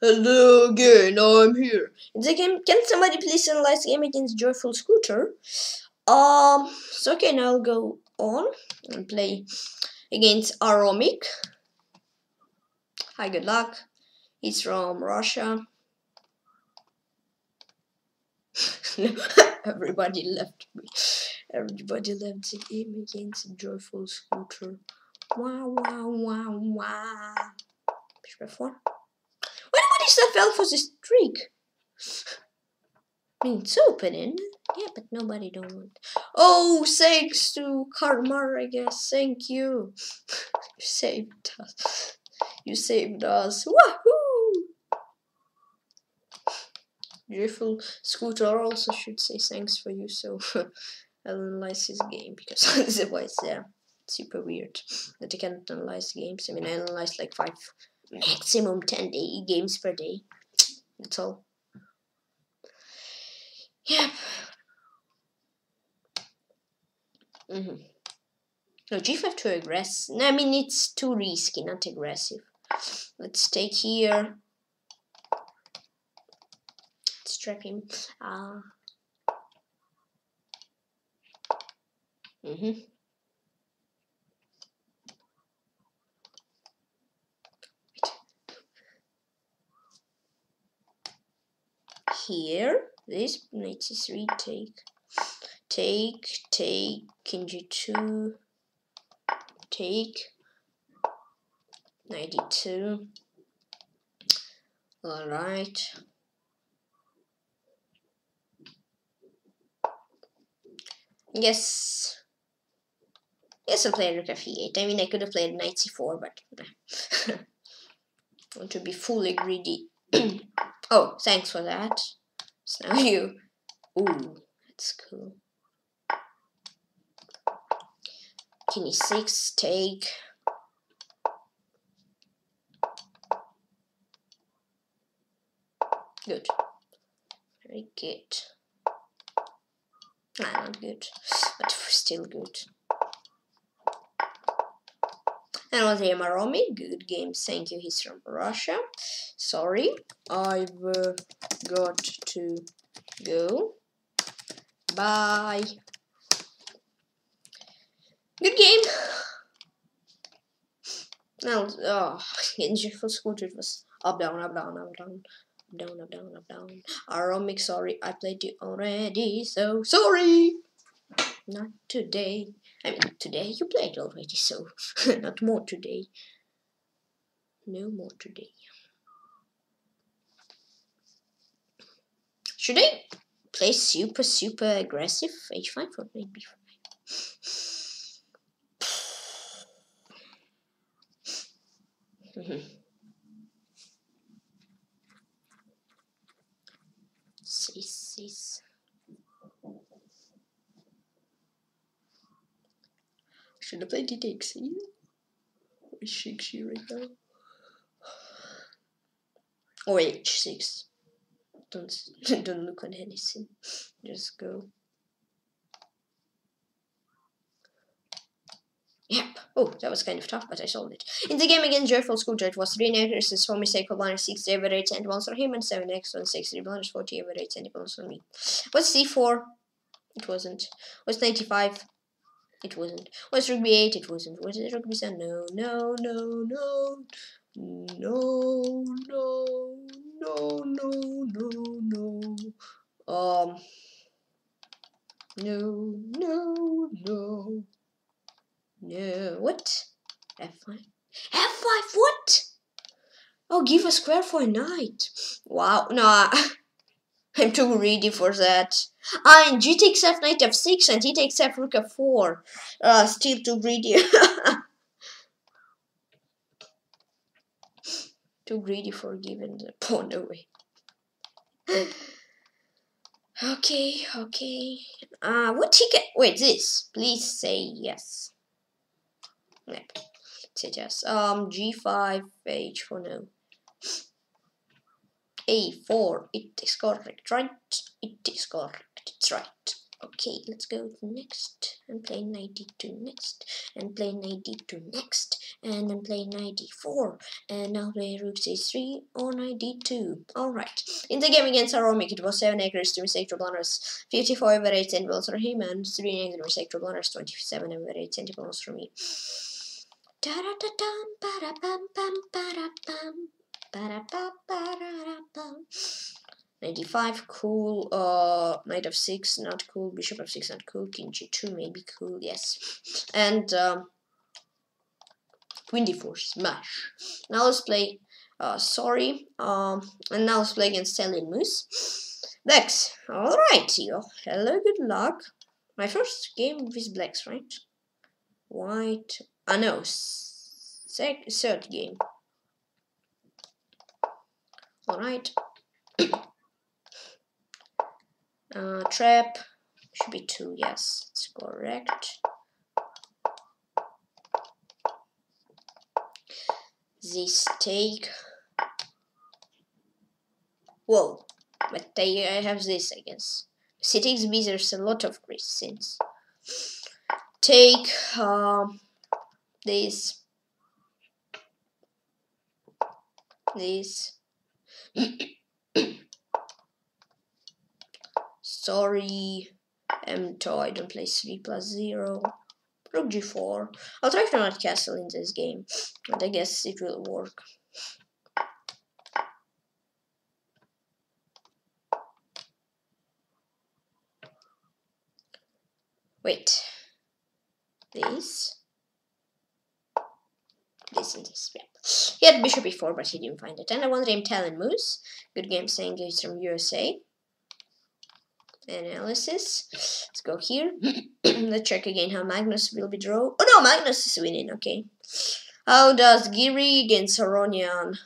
Hello again, I'm here. It's a game. Can somebody please analyze the game against Joyful Scooter? Um, so okay, now I'll go on and play against Aromik. Hi, good luck. He's from Russia. Everybody left me. Everybody left the game against Joyful Scooter. Wow, wow, wow, wow. Pitch by four. Why nobody's fell for this trick? I mean, it's opening. Yeah, but nobody don't want. Oh, thanks to Carlmarr, I guess. Thank you. You saved us. You saved us. Wahoo! Joyful Scooter also should say thanks for you, so I'll analyze his game because otherwise, yeah. Super weird that I can't analyze games. I mean, I analyze like five, maximum ten day games per day. That's all. Yep. Mm-hmm. No, g five to aggress. No, I mean, it's too risky, not aggressive. Let's take here. Let's trap him. Ah. Mm-hmm. Here, this ninety-three take, take, take, in g two, take, ninety-two, alright, yes, yes I'll play rook f eight, I mean I could have played ninety-four but nah. I want to be fully greedy. Oh, thanks for that. So now you. Ooh, that's cool. King e six, take. Good. Very good. Nah, not good. But still good. And was the Aromik, good game, thank you, he's from Russia. Sorry, I've uh, got to go. Bye. Good game. Now, oh, in Joyful Scooter it was up, down, up, down, up, down, up, down, up, down, up, down. Aromik, sorry, I played you already, so sorry. Not today. I mean, today you played already, so not more today. No more today. Should I play super, super aggressive? h five or knight b five? C six. Should I play d takes either? Or h six right now? Or h six. Don't don't look on anything. Just go. Yep. Oh, that was kind of tough, but I solved it. In the game against Joyful Scooter, it was three knight versus four mistake blinders, six average and one for him, and seven x one six three blinders, forty average and one for me. What's c four? It wasn't. What's ninety-five? It wasn't. Was rook b eight? It wasn't. Was it rook b seven? No, no, no, no, no, no, no, no, no, no. Um. No, no, no, no. What? f five. f five. What? Oh, give a square for a knight. Wow. Nah. I'm too greedy for that. Ah, and g takes f knight f six and he takes f rook f four. Uh, still too greedy. Too greedy for giving the pawn away. Okay, okay. Uh, what he can. Wait, this. Please say yes. Yep. Say yes. Um, g five, h four, no. a four, it is correct, right? It is correct, it's right. Okay, let's go next and play ninety-two next and play ninety-two next and then play ninety-four and now play rook c three or ninety-two. Alright, in the game against Aromik it was seven acres, three mistake, two blunders, fifty-four over eight centimeters for him and three acres, mistake, two blunders, twenty-seven over eight centimeters for me. ninety-five, cool, uh, knight of six, not cool, bishop of six, not cool, king g two, maybe cool, yes, and um, queen d four, smash. Now let's play, uh, sorry, um, and now let's play against TellingMoose. Blacks, alright, yo, hello, good luck. My first game with blacks, right? White, ah uh, no, sec third game. Alright. Uh, trap should be two, yes, it's correct. This take. Whoa, but they, I have this, I guess. C takes B, there's a lot of great sins. Take um, this, this. Sorry, mTo, I don't play three plus zero. Rook g four. I'll try to not castle in this game, but I guess it will work. Wait. This. This and this, yeah. He had bishop e four, but he didn't find it. And I wonder him TellingMoose. Good game, saying he's from U S A. Analysis. Let's go here. Let's check again how Magnus will be draw. Oh no, Magnus is winning. Okay. How does Giri against Aronian?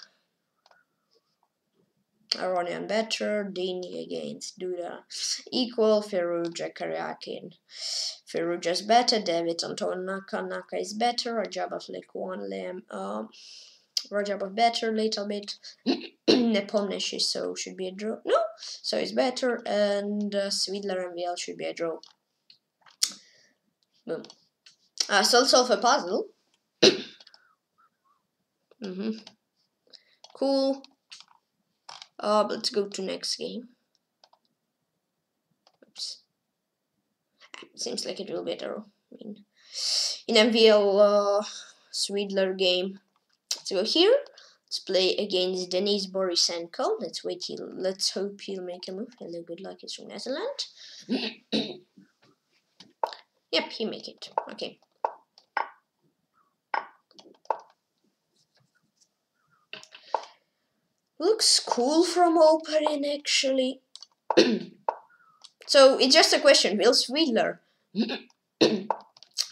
Aronian better. Denis against Duda. Equal. Firouzja Karjakin. Firouzja is better. David Anton Naka. Naka is better. Rajabov like one lamb. Um, Rajabov better little bit. Nepomniachtchi, so should be a draw. No. So it's better, and uh, Svidler and M V L should be a draw. Boom. Uh, so let's solve a puzzle. mm-hmm. Cool. Uh, let's go to next game. Oops. Seems like it will be a draw. I mean, in M V L uh, Svidler game. Let's go here. Let's play against Denis Borisenko. Let's wait till, let's hope he'll make a move. Hello, good luck, it's from Netherlands. Yep, he make it. Okay. Looks cool from opening, actually. So it's just a question, will Svidler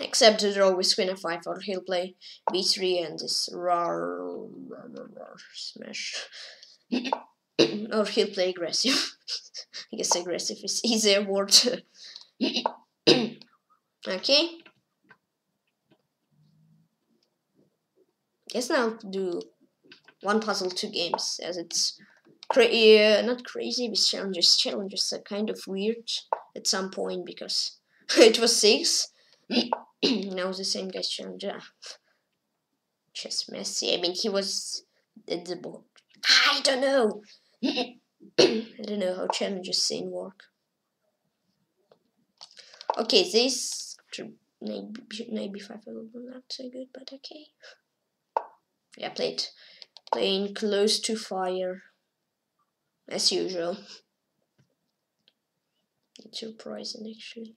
accept the draw with queen f five, or he'll play b three and this rar smash, or he'll play aggressive. I guess aggressive is easier word. Okay. Guess now I'll do one puzzle, two games, as it's cra uh, not crazy with challenges. Challenges are kind of weird at some point because it was six. Now the same guy's challenge. Just messy. I mean, he was at the board. I don't know. I don't know how challenges scene work. Okay, this maybe five will not so good, but okay. Yeah, played playing close to fire as usual. It's surprising, actually.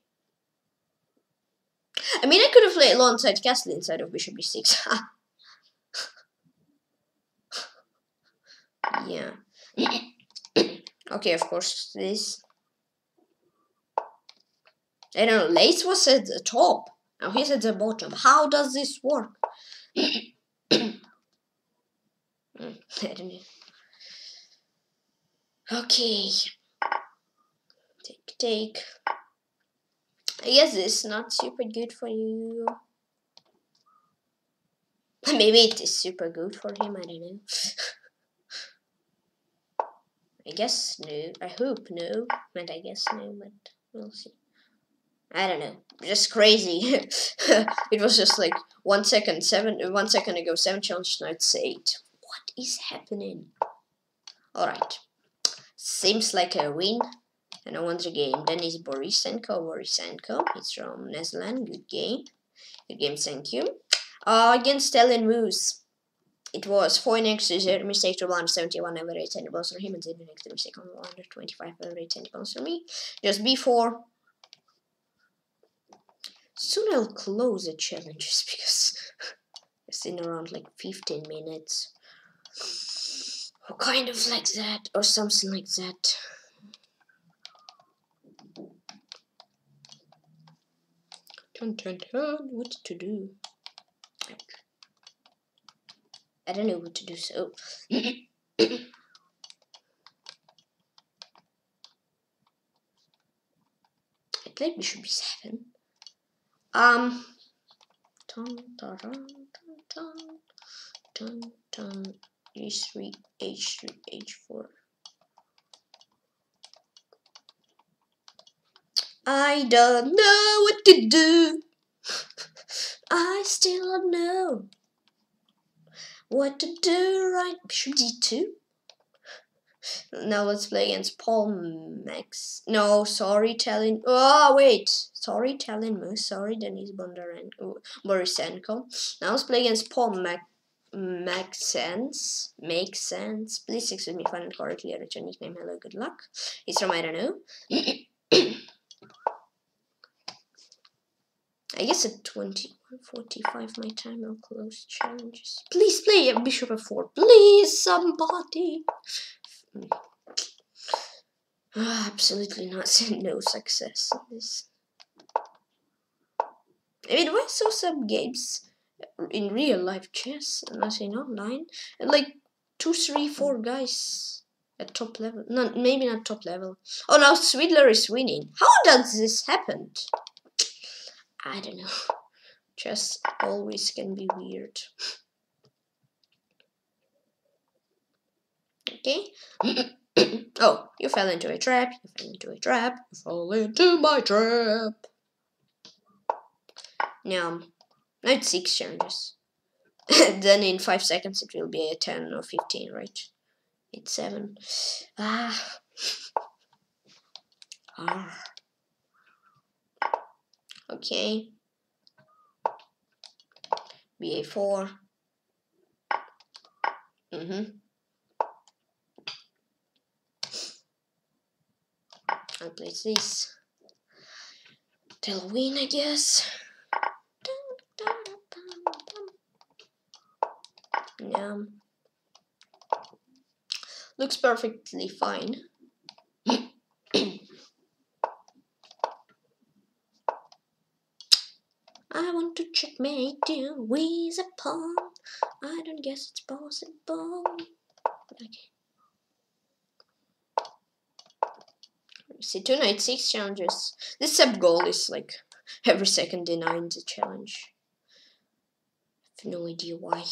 I mean, I could have played alongside castle inside of bishop b six. Yeah. Okay, of course, this. I don't know, Lace was at the top. Now he's at the bottom. How does this work? I don't know. Okay. Take, take. I guess it's not super good for you. Maybe it is super good for him, I don't know. I guess no. I hope no. And I guess no, but we'll see. I don't know, just crazy. It was just like one second, seven, one second ago, seven challenges, now it's eight. What is happening? Alright, seems like a win. And I want the game. Denis Borisenko, Borisenko, it's from Netherlands, good game. Good game, thank you. Uh, against TellingMoose, it was four N X mistake to one seventy-one average ten balls for him, and then the next mistake on one twenty-five average ten balls for me. Just before. Soon I'll close the challenges because it's in around like fifteen minutes. Or kind of like that, or something like that. Dun, dun, dun. What to do? I don't know what to do, so it maybe should be seven. Um dun, dun, dun, dun, dun, dun. E three, H three, H four. I don't know what to do. I still don't know what to do, right? Bishop D two. Now let's play against Paul Max. No, sorry, telling. Oh, wait. Sorry, telling me. Sorry, Denis Bondarenko, Borisenko. Now let's play against Paul Mac. Makes sense. Makes sense. Please excuse me if I don't correctly read your nickname. Hello, good luck. It's from I don't know. I guess at twenty-one forty-five my time I'll close challenges. Please play a bishop f four. Please, somebody. Oh, absolutely not. No success in this. I mean, why so some games in real life chess and I say online? And like two, three, four guys at top level. No, maybe not top level. Oh, now Svidler is winning. How does this happen? I don't know. Chess always can be weird. Okay. Oh, you fell into a trap. You fell into a trap. You fall into my trap. Now, now it's six challenges. Then in five seconds it will be a ten or fifteen, right? It's seven. Ah. Ah. Okay. B A four. Mm-hmm. I'll place this till win, I guess. Yeah. Looks perfectly fine. I want to checkmate you with a pawn. I don't guess it's possible. Okay. See, tonight six challenges. This sub goal is like every second denying the challenge. I have no idea why.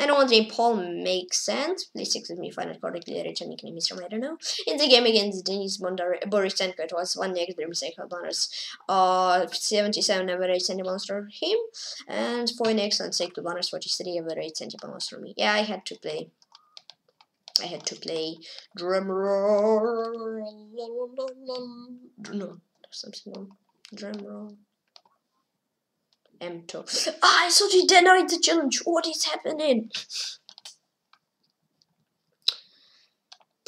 I don't want the pawn makes sense. Please excuse me if I not correctly read your nickname is from I don't know. In the game against Denis Borisenko, it was one negative mistake of bonus. Uh, seventy-seven average anti bonus for him, and four next and six to bonus forty-three average anti bonus for me. Yeah, I had to play. I had to play drumroll. No, something wrong. Drumroll. M two. Ah, I thought you denied the challenge. What is happening?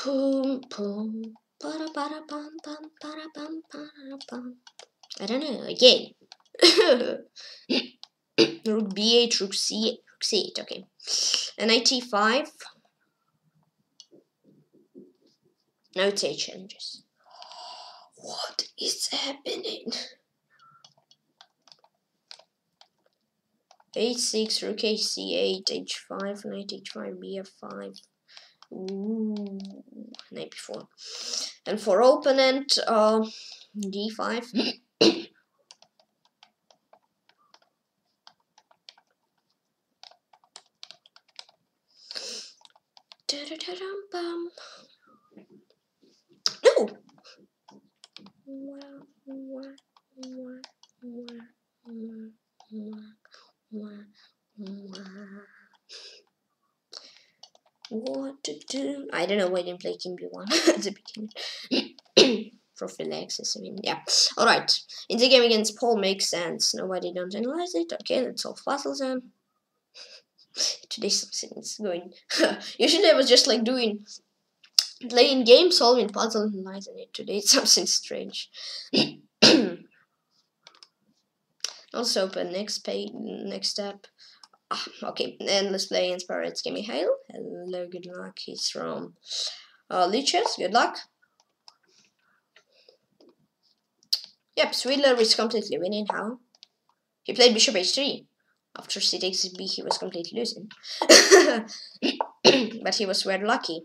Boom, boom. Ba ba da bum bum ba da bum ba bum. I don't know. Again. Rook B eight, Rook C eight. Rook C eight. Okay. And Knight E five. Now it's eight challenges. What is happening? H six, Rook H C eight, H five, Knight H five, B F five, ooh, Knight B four. And for opponent, uh, D five. No! What to do? I don't know why I didn't play King B one at the beginning. Prophylaxis, I mean, yeah. Alright, in the game against Paul Maxence, nobody don't analyze it. Okay, let's solve puzzles then. Today something is going. Usually I was just like doing, playing game, solving puzzles, analyzing it. Today it's something strange. Also, open next page, next step. Ah, okay, and let's play against Paretsky Mikhail. Hello, good luck. He's from uh, Lichess. Good luck. Yep, Svidler is completely winning. How? He played bishop h three. After c takes b, he was completely losing. But he was very lucky.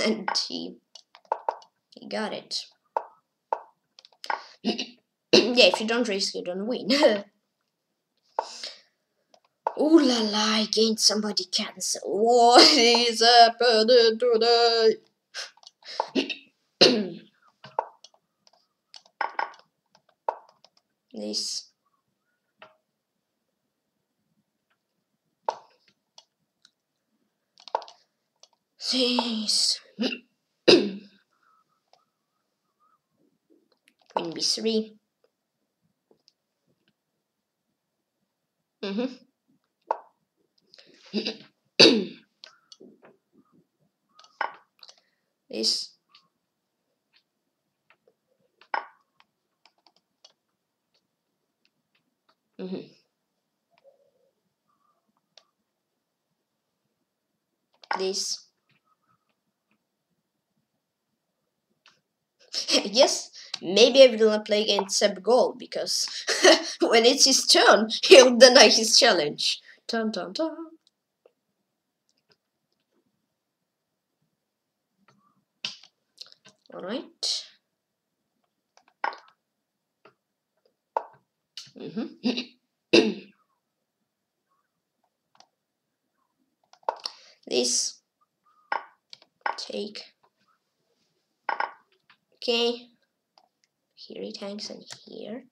And he, he got it. Yeah, if you don't risk, you don't win. Ooh la la, I gained somebody cancel. What is happening today? This. This. Queen b three. Mm-hmm. This. Mm-hmm. This. Yes, maybe I will not play against Seb Gold because when it's his turn, he'll deny his challenge. Dun, dun, dun. All right. Mm-hmm. This take. Okay. Here it hangs and here.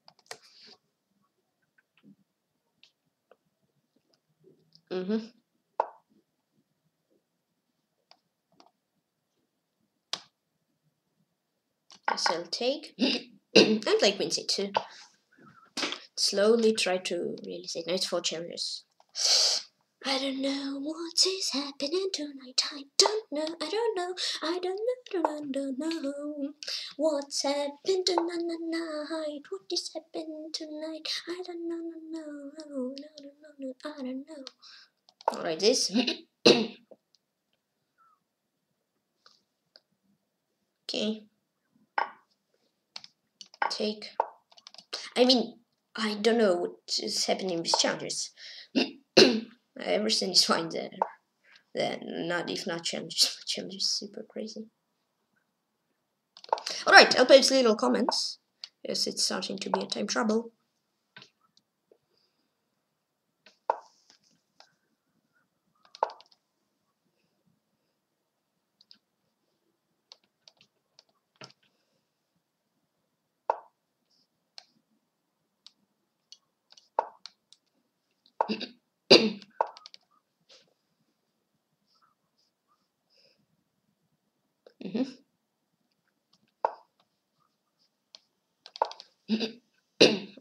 Mm-hmm. I'll take and play queen c two. Slowly try to realize it. Now it's four challenges. I don't know what is happening tonight. I don't know. I don't know. I don't know. Don't don't know what's happening tonight. What is happening tonight? I don't know. No no no no no. I don't know. All right, this. Okay. Take. I mean, I don't know what is happening with changes. Everything is fine there. Then not if not changes. Changes super crazy. All right, I'll put little comments. Yes, it's starting to be a time trouble.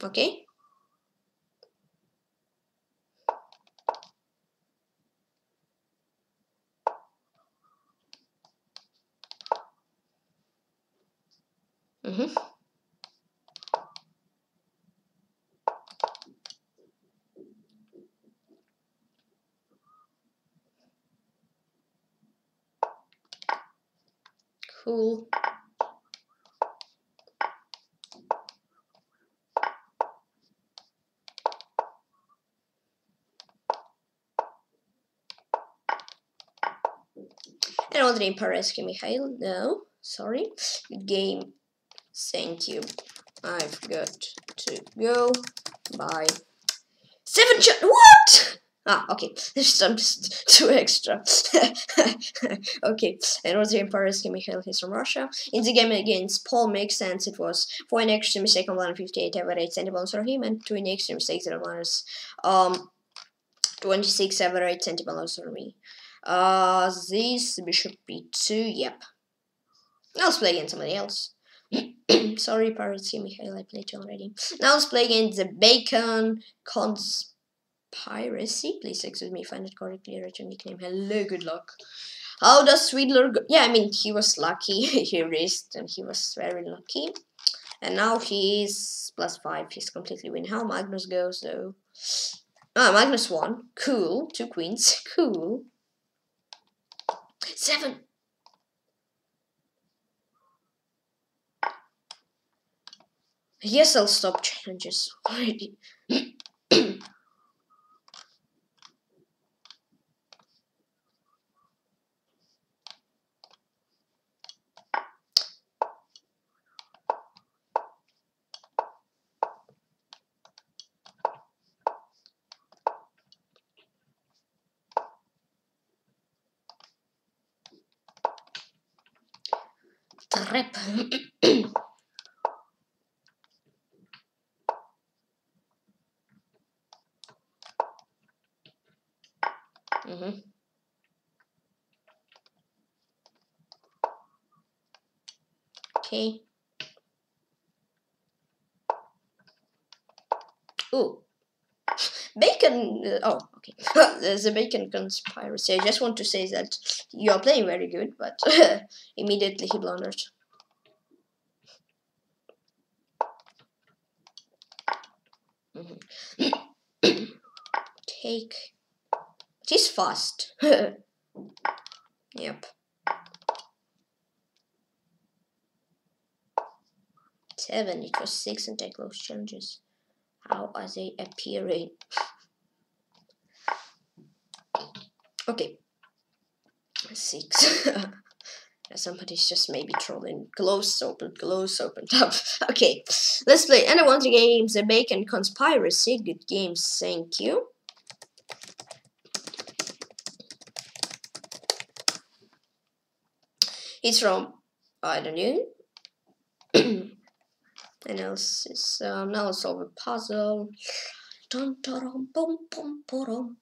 Okay. Mm-hmm. Cool. And already in Paretsky Mikhail, no, sorry, game, thank you, I've got to go, bye, seven ch- what? Ah, okay. I'm just too extra. Okay. And was in Paretsky Mikhail, he's from Russia. In the game against Paul Maxence, it was four in extra mistake on one fifty-eight average centimeters for him, and two in extra mistakes on um twenty-six average centimeters for me. Uh, this bishop b two. Yep. Now let's play against somebody else. Sorry, Paretsky Mikhail, I played you already. Now let's play against the Bacon Cons. Piracy, please excuse me if I not correctly read your nickname. Hello, good luck. How does Svidler go? Yeah, I mean, he was lucky. He raised and he was very lucky. And now he's plus five. He's completely win. How Magnus goes, though? Ah, Magnus won. Cool. Two queens. Cool. Seven. Yes, I'll stop challenges already. Trap. Mm-hmm. Okay. Ooh. Bacon. Uh, oh, okay. There's a Bacon Conspiracy. I just want to say that you are playing very good, but immediately he blundered. Mm-hmm. Take. He's fast. Yep. Seven. It was six, and I close challenges. How are they appearing? Okay. Six. Somebody's just maybe trolling. Close, opened, close, opened up. Okay. Let's play. And I want the game The Bacon Conspiracy. Good games. Thank you. It's from, I don't know. Analysis. Uh, now let's solve a puzzle. Dun, dun, dun, bum, bum, bum, bum.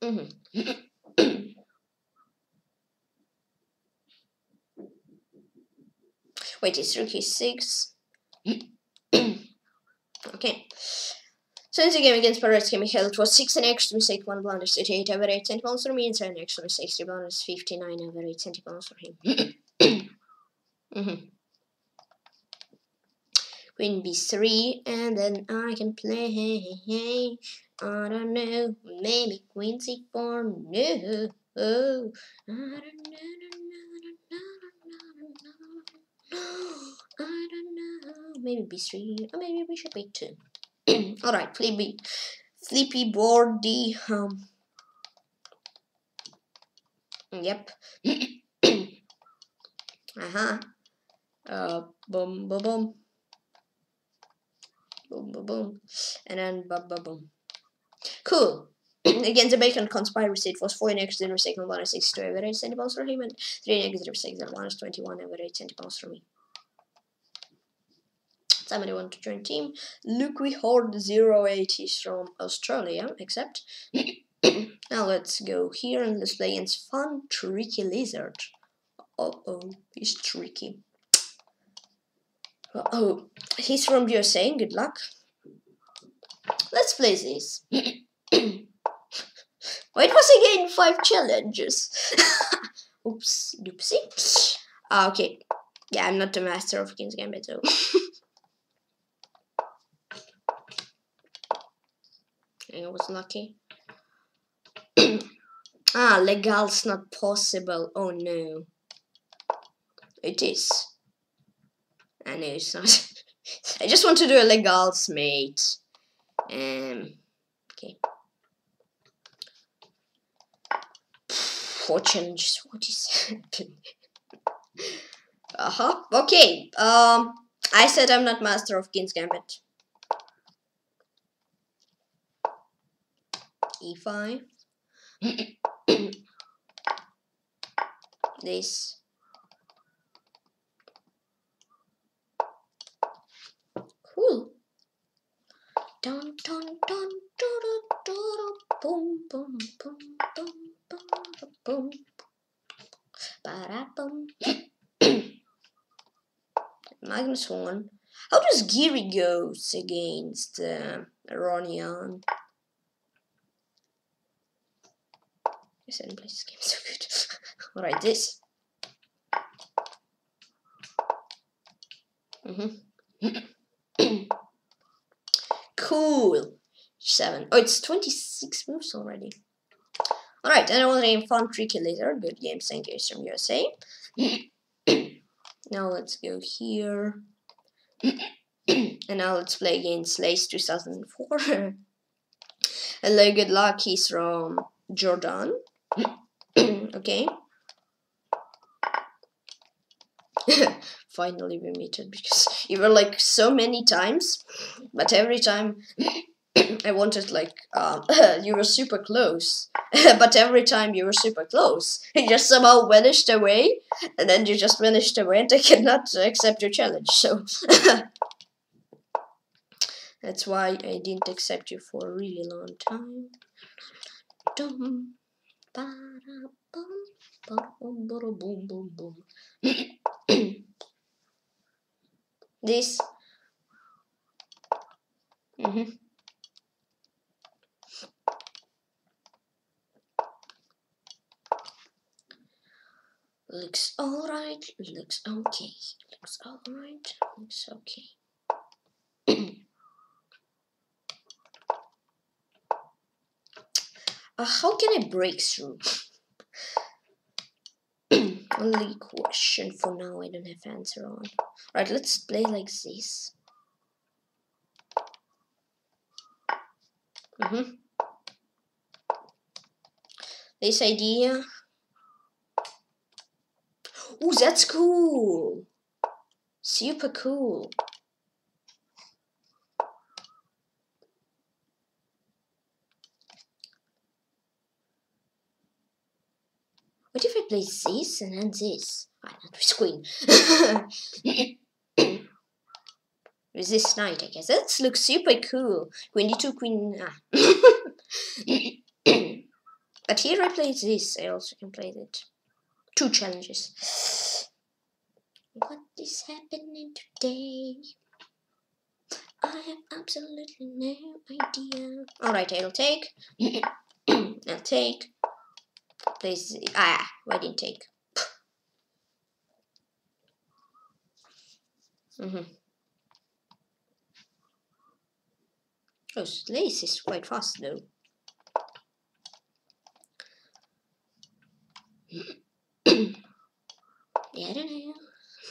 Mm-hmm. Wait, it's rook e six. Okay. So in the game against Paretsky Mikhail, it was six and extra mistake, one blunders, thirty-eight average centimeters for me, and seven extra mistakes, three blunders, fifty-nine average centimeters for him. Mm-hmm. Queen b three, and then I can play. I don't know, maybe queen c four. No, oh, I don't know, I don't know. Maybe b three, or maybe bishop b two. All right, flippy, flippy boardy. Um, yep. Uh-huh. Uh, boom, boom, boom, boom, boom, boom, and then boom, boom, boom. Cool. Against the Bacon Conspiracy, it was four in extra mistake on one sixty-two average centimeters for him, and three in extra mistake on one twenty-one average centimeters for me. Somebody want to join team? Look, we hoard zero eighties from Australia, except now let's go here and let's play against Fun Tricky Lizard. Uh oh, he's tricky. Uh oh, he's from U S A. Good luck. Let's play this. Oh, it was again five challenges. Oops, doopsie. Uh, okay, yeah, I'm not the master of King's Gambit though. I was lucky. Ah, legal's not possible. Oh no. It is. I know it's not. I just want to do a legals, mate. Um. Okay. Four challenges. What is happening? uh huh. Okay. Um. I said I'm not master of King's Gambit. e five. This. Cool. Dun dun dun dun dun boom boom boom boom boom boom. Magnus won. How does Giri go against uh, Aronian? I didn't play this game so good. Alright, this. Mm-hmm. Cool. Seven. Oh, it's twenty-six moves already. Alright, and I want to name Fun Tricky Lizard. Good game, thank you, from U S A. Now let's go here. And now let's play against Lace two thousand four. Hello, good luck. He's from Jordan. Okay. Finally we meted, because you were like so many times, but every time I wanted like um, you were super close, but every time you were super close, you just somehow vanished away, and then you just vanished away, and I cannot accept your challenge. So that's why I didn't accept you for a really long time. Dum. This. Mm-hmm. Looks alright, looks okay, looks alright, looks okay. Uh, how can I break through? Only question for now, I don't have answer on. Right, let's play like this. Mm-hmm. This idea. Ooh, that's cool! Super cool! What if I play this and then this? Ah, not with queen. With this knight, I guess. That looks super cool. Queen d two, queen... Ah. But here I play this. I also can play that. Two challenges. What is happening today? I have absolutely no idea. Alright, I'll take. I'll take. Please. Ah, why didn't take? Mm-hmm. Oh, this is quite fast though. Yeah, I don't know.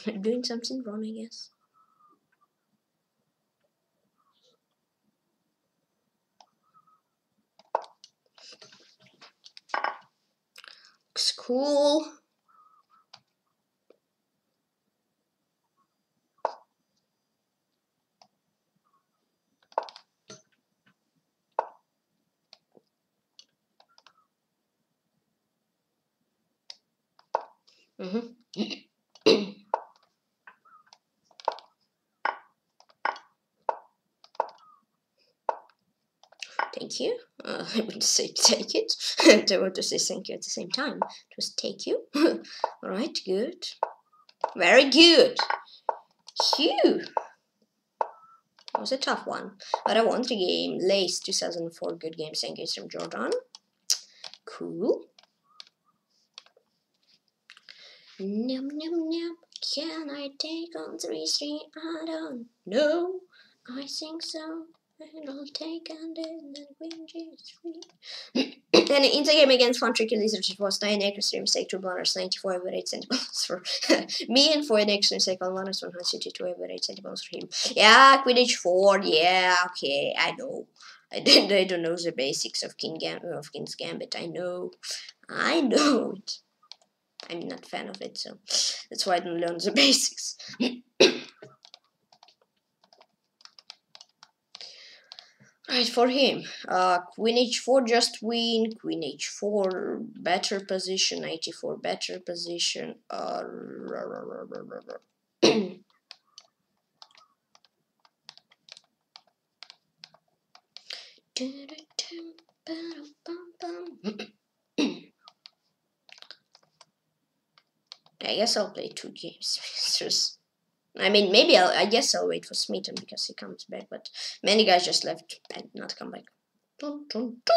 I'm doing something wrong, I guess. Looks cool. Mm-hmm. Thank you. Uh, I wouldn't say take it. And I want to say thank you at the same time. Just take you. Alright, good. Very good. Phew. That was a tough one. But I won the game. Lace two thousand four. Good game. Thank you from Jordan. Cool. Nom nom nom, can I take on three three? I don't know. I think so. And I'll take on the queen g three. And in the game against Fun Tricky Lizard, it was nine extra mistake, two blunders, ninety-four over eight centimeters for me, and four extra mistake, all blunders, one hundred sixty-two over eight centimeters for him. Yeah, queen h four. Yeah, okay, I know. I don't, I don't know the basics of King Gam of King's Gambit. I know, I know it. I'm not a fan of it, so that's why I don't learn the basics. Right, for him, uh, queen h four just win, queen h four better position, knight e four better position. Uh, rah, rah, rah, rah, rah. I guess I'll play two games. Just, I mean, maybe I'll, I guess I'll wait for Smitten because he comes back, but many guys just left and not come back. Dun, dun, dun.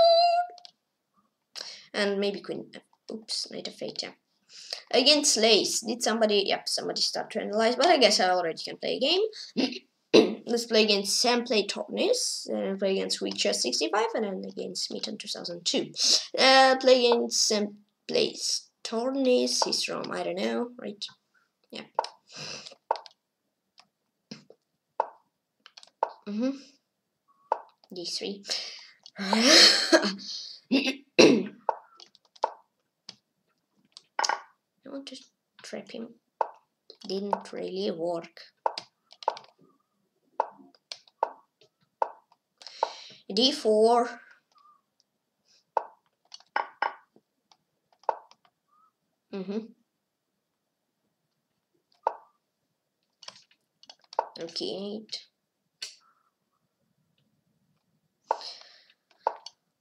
And maybe Queen. Uh, oops, knight f eight, yeah. Against Lace. Did somebody. Yep, somebody start to analyze, but I guess I already can play a game. Let's play against Sam Play Tourneys, and play against Weak Chess sixty-five, and then against Smitten two thousand two. Uh, play against Sam Play Tourneys. He's from, I don't know, right? Yeah. Mm-hmm. d three. I want to trap him. Didn't really work. d four. Mm-hmm. Okay.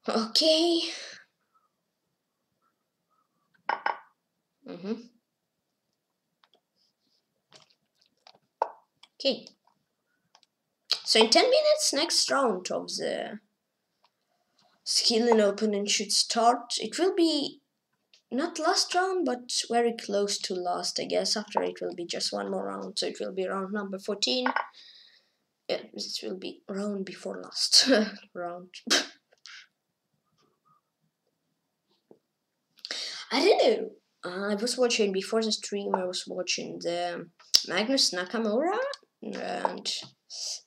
Okay. Mm-hmm. Okay. So in ten minutes, next round of the skill and opponent should start. It will be not last round, but very close to last, I guess. After it will be just one more round, so it will be round number fourteen. Yeah, this will be round before last round. I don't know. Uh, I was watching before the stream. I was watching the Magnus Nakamura and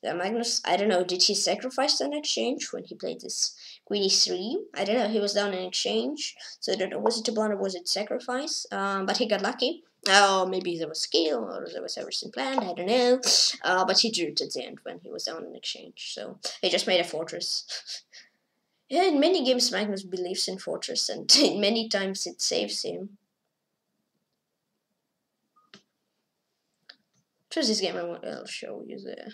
the Magnus. I don't know. Did he sacrifice an exchange when he played this queen e three? I don't know. He was down an exchange, so I don't know. Was it a blunder or was it sacrifice? Um, but he got lucky. Oh, maybe there was skill or there was everything planned. I don't know. Uh, but he drew it at the end when he was down an exchange. So he just made a fortress. Yeah, in many games Magnus believes in fortress, and in many times it saves him. Choose this game, I'll show you the...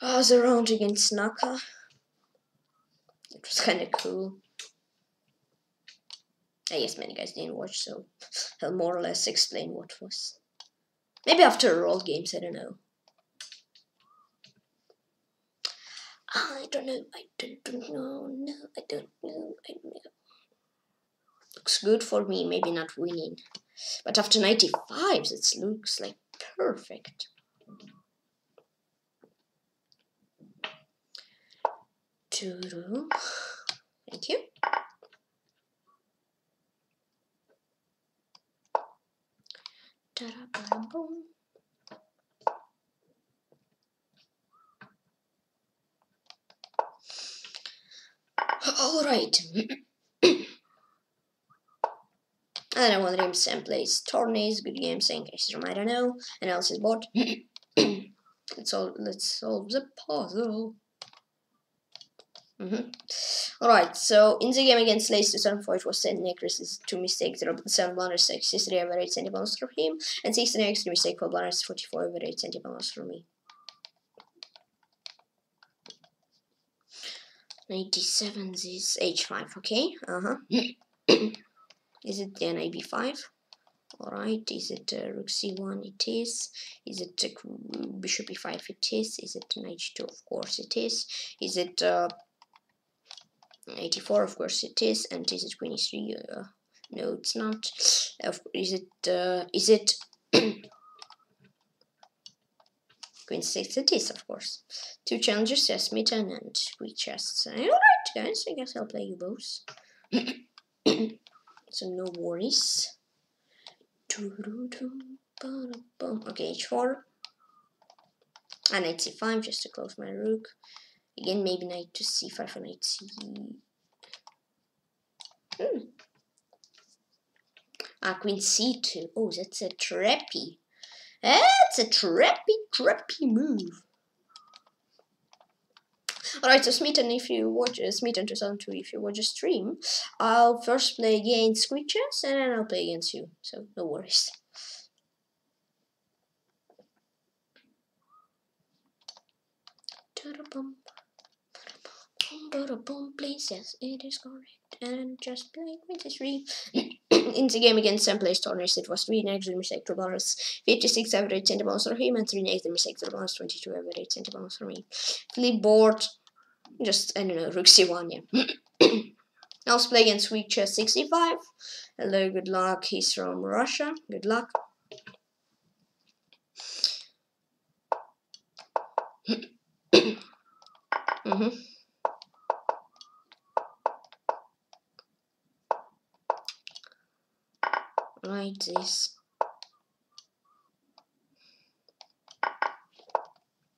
Oh, the round against Naka. It was kinda cool. I guess many guys didn't watch, so I'll more or less explain what was. Maybe after all games, I don't know. I don't know, I don't, don't know, no, I don't know, I don't know. Looks good for me, maybe not winning. But after ninety-fives, it looks like perfect. Thank you. Ta-da-ba-boom. All right. And I want him Sam Plays Tourneys, good game, saying I don't know, analysis board. Let's all let's solve the puzzle. Mm-hmm. All right. So in the game against Lace two thousand four, it was ten necklaces, two mistakes, seven blunders, sixty-three average centipounds from him, and sixty-nine extra mistake for blunders, forty-four average centipounds from me. ninety-seven is h five, okay? Uh-huh. Is it then a b five? Alright, is it uh, rook c one? It is. Is it uh, bishop e five? It is. Is it knight g two? Of course it is. Is it uh, eighty-four? Of course it is. And is it queen e three? Uh, no, it's not. Uh, is it... Uh, is it... queen six, it is, of course. Two challenges, yes, Smitten and Weak Chess. Alright, guys, I guess I'll play you both. So, no worries. Okay, h four. And knight c five, just to close my rook. Again, maybe knight to c five or knight c. Hmm. Ah, queen c two. Oh, that's a trappy. That's a trappy, trappy move. Alright, so Smitten, if you watch uh, Smitten two thousand two, if you watch a stream, I'll first play against Weak Chess and then I'll play against you, so no worries. Please, yes, it is correct. And just playing with this three in the game against Sam Play Tourneys. It was three next mistake to balance fifty-six average centimeters for him and three next mistake to balance twenty-two average centimeters for me. Flipboard, just I don't know, rook c one. Yeah. I'll play against Weak Chess sixty-five. Hello, good luck. He's from Russia. Good luck. Mm-hmm. Like this.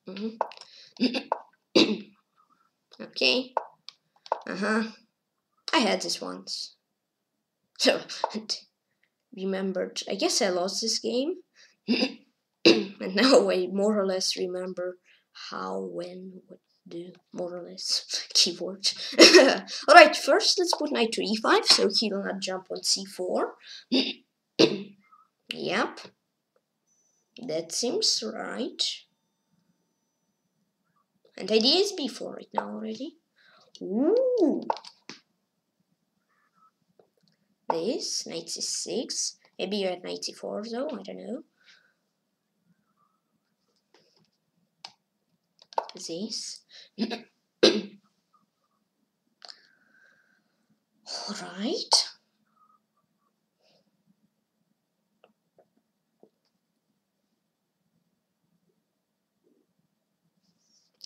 Mm-hmm. Okay. Uh-huh. I had this once. So remembered. I guess I lost this game. And now I more or less remember how, when, what. Do more or less keyword. Alright, first let's put knight to e five so he'll not jump on c four. Yep, that seems right. And idea is b four right now already. Ooh, this knight c six. Maybe you're at knight c four though. I don't know. This. All right.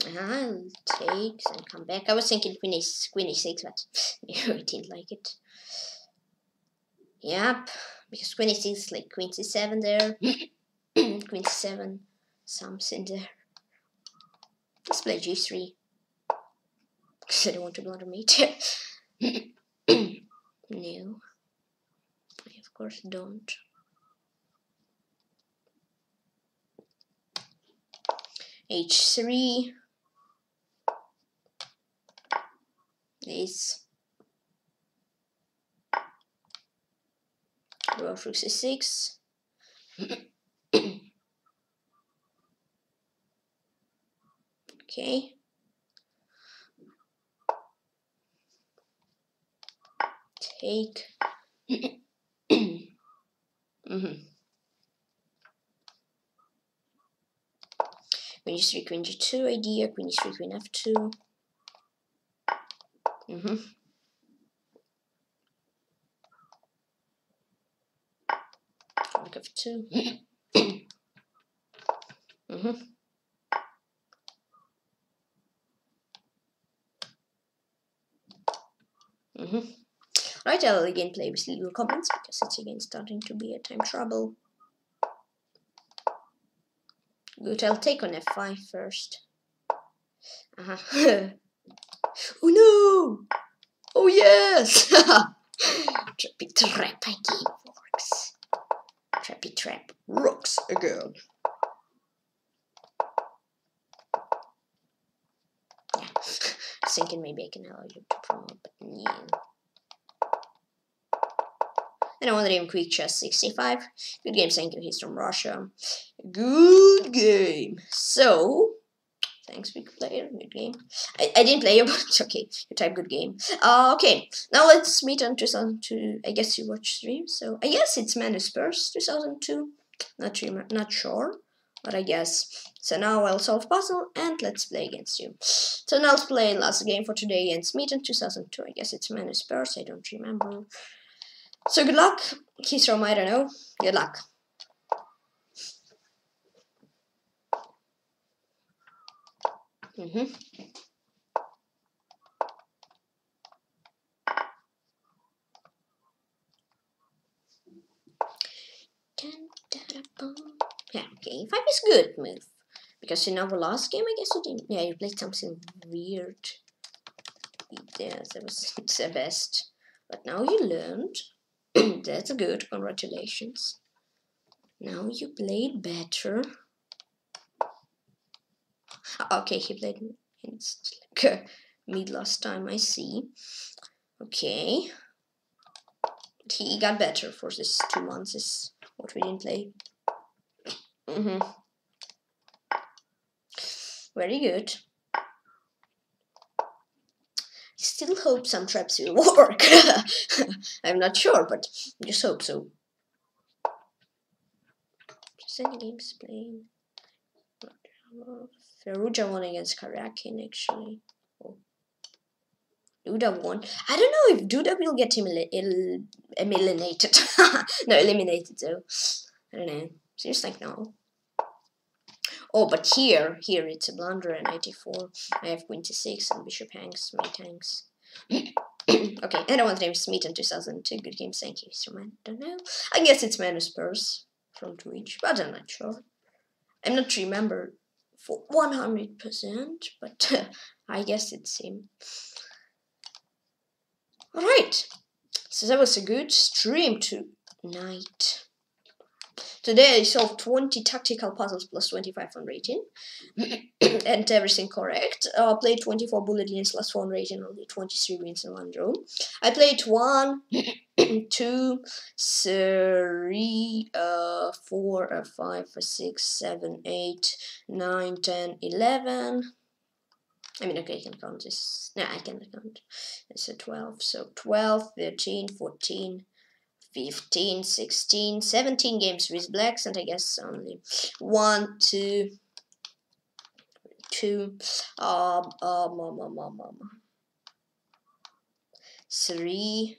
I'll take and come back. I was thinking queen a queen a six, but no, I didn't like it. Yep, because queen a six is like queen c seven there, queen c seven, something there. Let's play g three. Because I don't want to blunder mate. No. I of course don't. h three. This. Rook c six. Okay. Take. Mm-hmm. Queen g three, queen g two idea, queen e three, queen f two. Mm-hmm. Rook f two. Mm-hmm. Mm-hmm. Right, I'll again play with legal comments because it's again starting to be a time trouble. Good, I'll take on f five first. Uh-huh. Oh no! Oh yes! Trappy trap again works. Trappy trap rocks again. Thinking maybe I can allow you to promote, but yeah. And I want to name Quick Chess sixty-five. Good game, thank you. He's from Russia. Good game. So, thanks, big player. Good game. I, I didn't play you, but it's okay. You type good game. Uh, okay, now let's meet on two thousand two. I guess you watch stream, so I guess it's Magnus Chess two thousand two. Not sure, not sure. But I guess. So now I'll solve puzzle and let's play against you. So now let's play last game for today against Smitten two thousand two. I guess it's Magnus Chess. I don't remember. So good luck. He's from I don't know. Good luck. Mm-hmm. Yeah, okay, five is good move. Because in our last game, I guess you didn't. Yeah, you played something weird. Yeah, that wasn't the best. But now you learned. That's good, congratulations. Now you played better. Okay, he played It's like a mid last time, I see. Okay. He got better for this two months is what we didn't play. Mm-hmm. Very good. Still hope some traps will work. I'm not sure, but just hope so. Just any games playing. Firouzja won against Karjakin actually. Oh. Duda won. I don't know if Duda will get him eliminated. No, eliminated though. I don't know. Seems like no. Oh, but here, here it's a blunder at ninety-four. I have twenty-six and Bishop hangs, mate hangs. Okay, anyone's name is Smitten two thousand two. Good game, thank you, Mister Man. Don't know. I guess it's Magnus Purse from Twitch, but I'm not sure. I'm not remembered for one hundred percent, but uh, I guess it's him. Alright, so that was a good stream tonight. Today I solved twenty tactical puzzles plus twenty-five on rating, and everything correct. I uh, played twenty-four bullet games plus four on rating, only twenty-three wins in one draw. I played one, two, three, uh, four, uh, five, six, seven, eight, nine, ten, eleven. I mean, okay, I can count this. No, I cannot count. It's a twelve. So twelve, thirteen, fourteen. fifteen, sixteen, seventeen games with blacks, and I guess only one, two, two, um, um, um, um, um, um, three,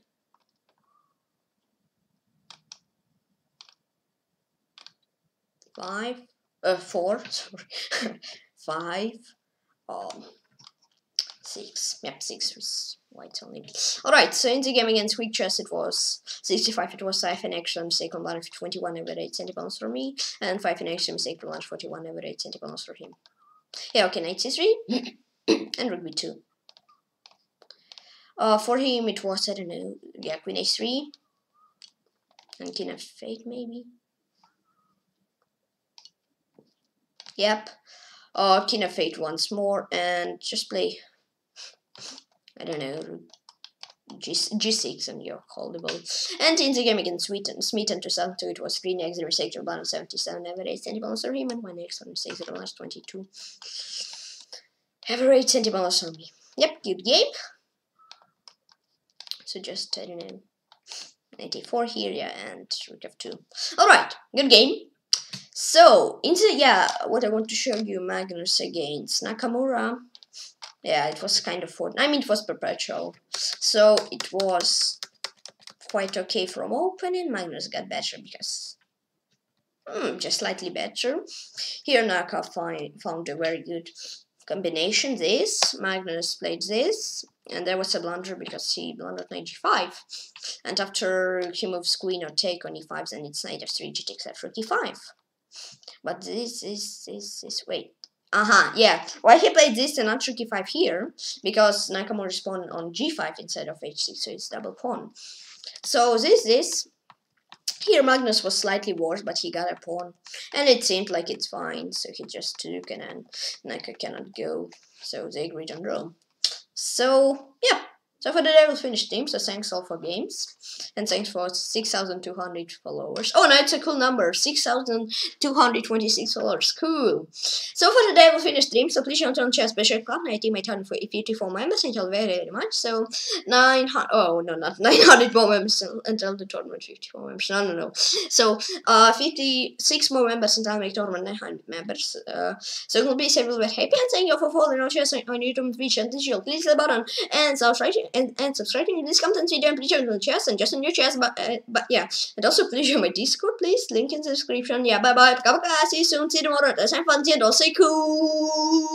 five, uh, four, sorry, five, um, six, yep, six was white only. Alright, so in the game against Weak Chess, it was sixty-five, it was five in action, mistake on large twenty-one over eight centipounds for me, and five in action, mistake on large forty-one over eight centipounds for him. Yeah, okay, knight c three, and rook b two. Uh, for him, it was, I don't know, yeah, queen h three, and king f eight maybe. Yep, uh, king f eight once more, and just play. I don't know, G G6 and you're callable. And in the game against Sweden, Smitten two thousand two, it was three x and mistake to balance seventy-seven average centibalance on him, and one x on mistake to balance twenty-two average centibalance on me. Yep, good game. So just, I don't know, ninety-four here, yeah, and rook f two. Alright, good game. So, in the, yeah, what I want to show you, Magnus against Nakamura. Yeah, it was kind of fun. I mean, it was perpetual, so it was quite okay from opening. Magnus got better because mm, just slightly better. Here Naka find, found a very good combination. This Magnus played this, and there was a blunder because he blundered ninety-five. And after he moves queen or take on e five, then it's knight f three, g takes f e five. But this is this is wait. Uh-huh, yeah. Why he played this and not rook e five here? Because Nakamura is pawn on g five instead of h six, so it's double pawn. So this, this. Here Magnus was slightly worse, but he got a pawn. And it seemed like it's fine, so he just took and then Naka cannot go. So they agreed on draw. So, yeah. So for today we'll finish team, so thanks all for games. And thanks for six thousand two hundred followers. Oh no, it's a cool number, six thousand two hundred twenty-six followers, cool. So for today we'll finish team, so please don't turn chess special club, my team, my turn for fifty-four members, thank you all very, very much. So, nine hundred, oh no, not nine hundred more members until the tournament, fifty-four members, no, no, no. So, uh, fifty-six more members until the tournament, nine hundred members. Uh, so we'll be everywhere happy, and thank you all for following our chess on YouTube, Twitch, and digital. Please hit the button and subscribe. And, and subscribing to this content video, and please join the chess and just on your chess, but uh, but yeah, and also please join my Discord, please link in the description. Yeah, bye bye, see you soon, see you tomorrow, let's have fun, and all stay cool.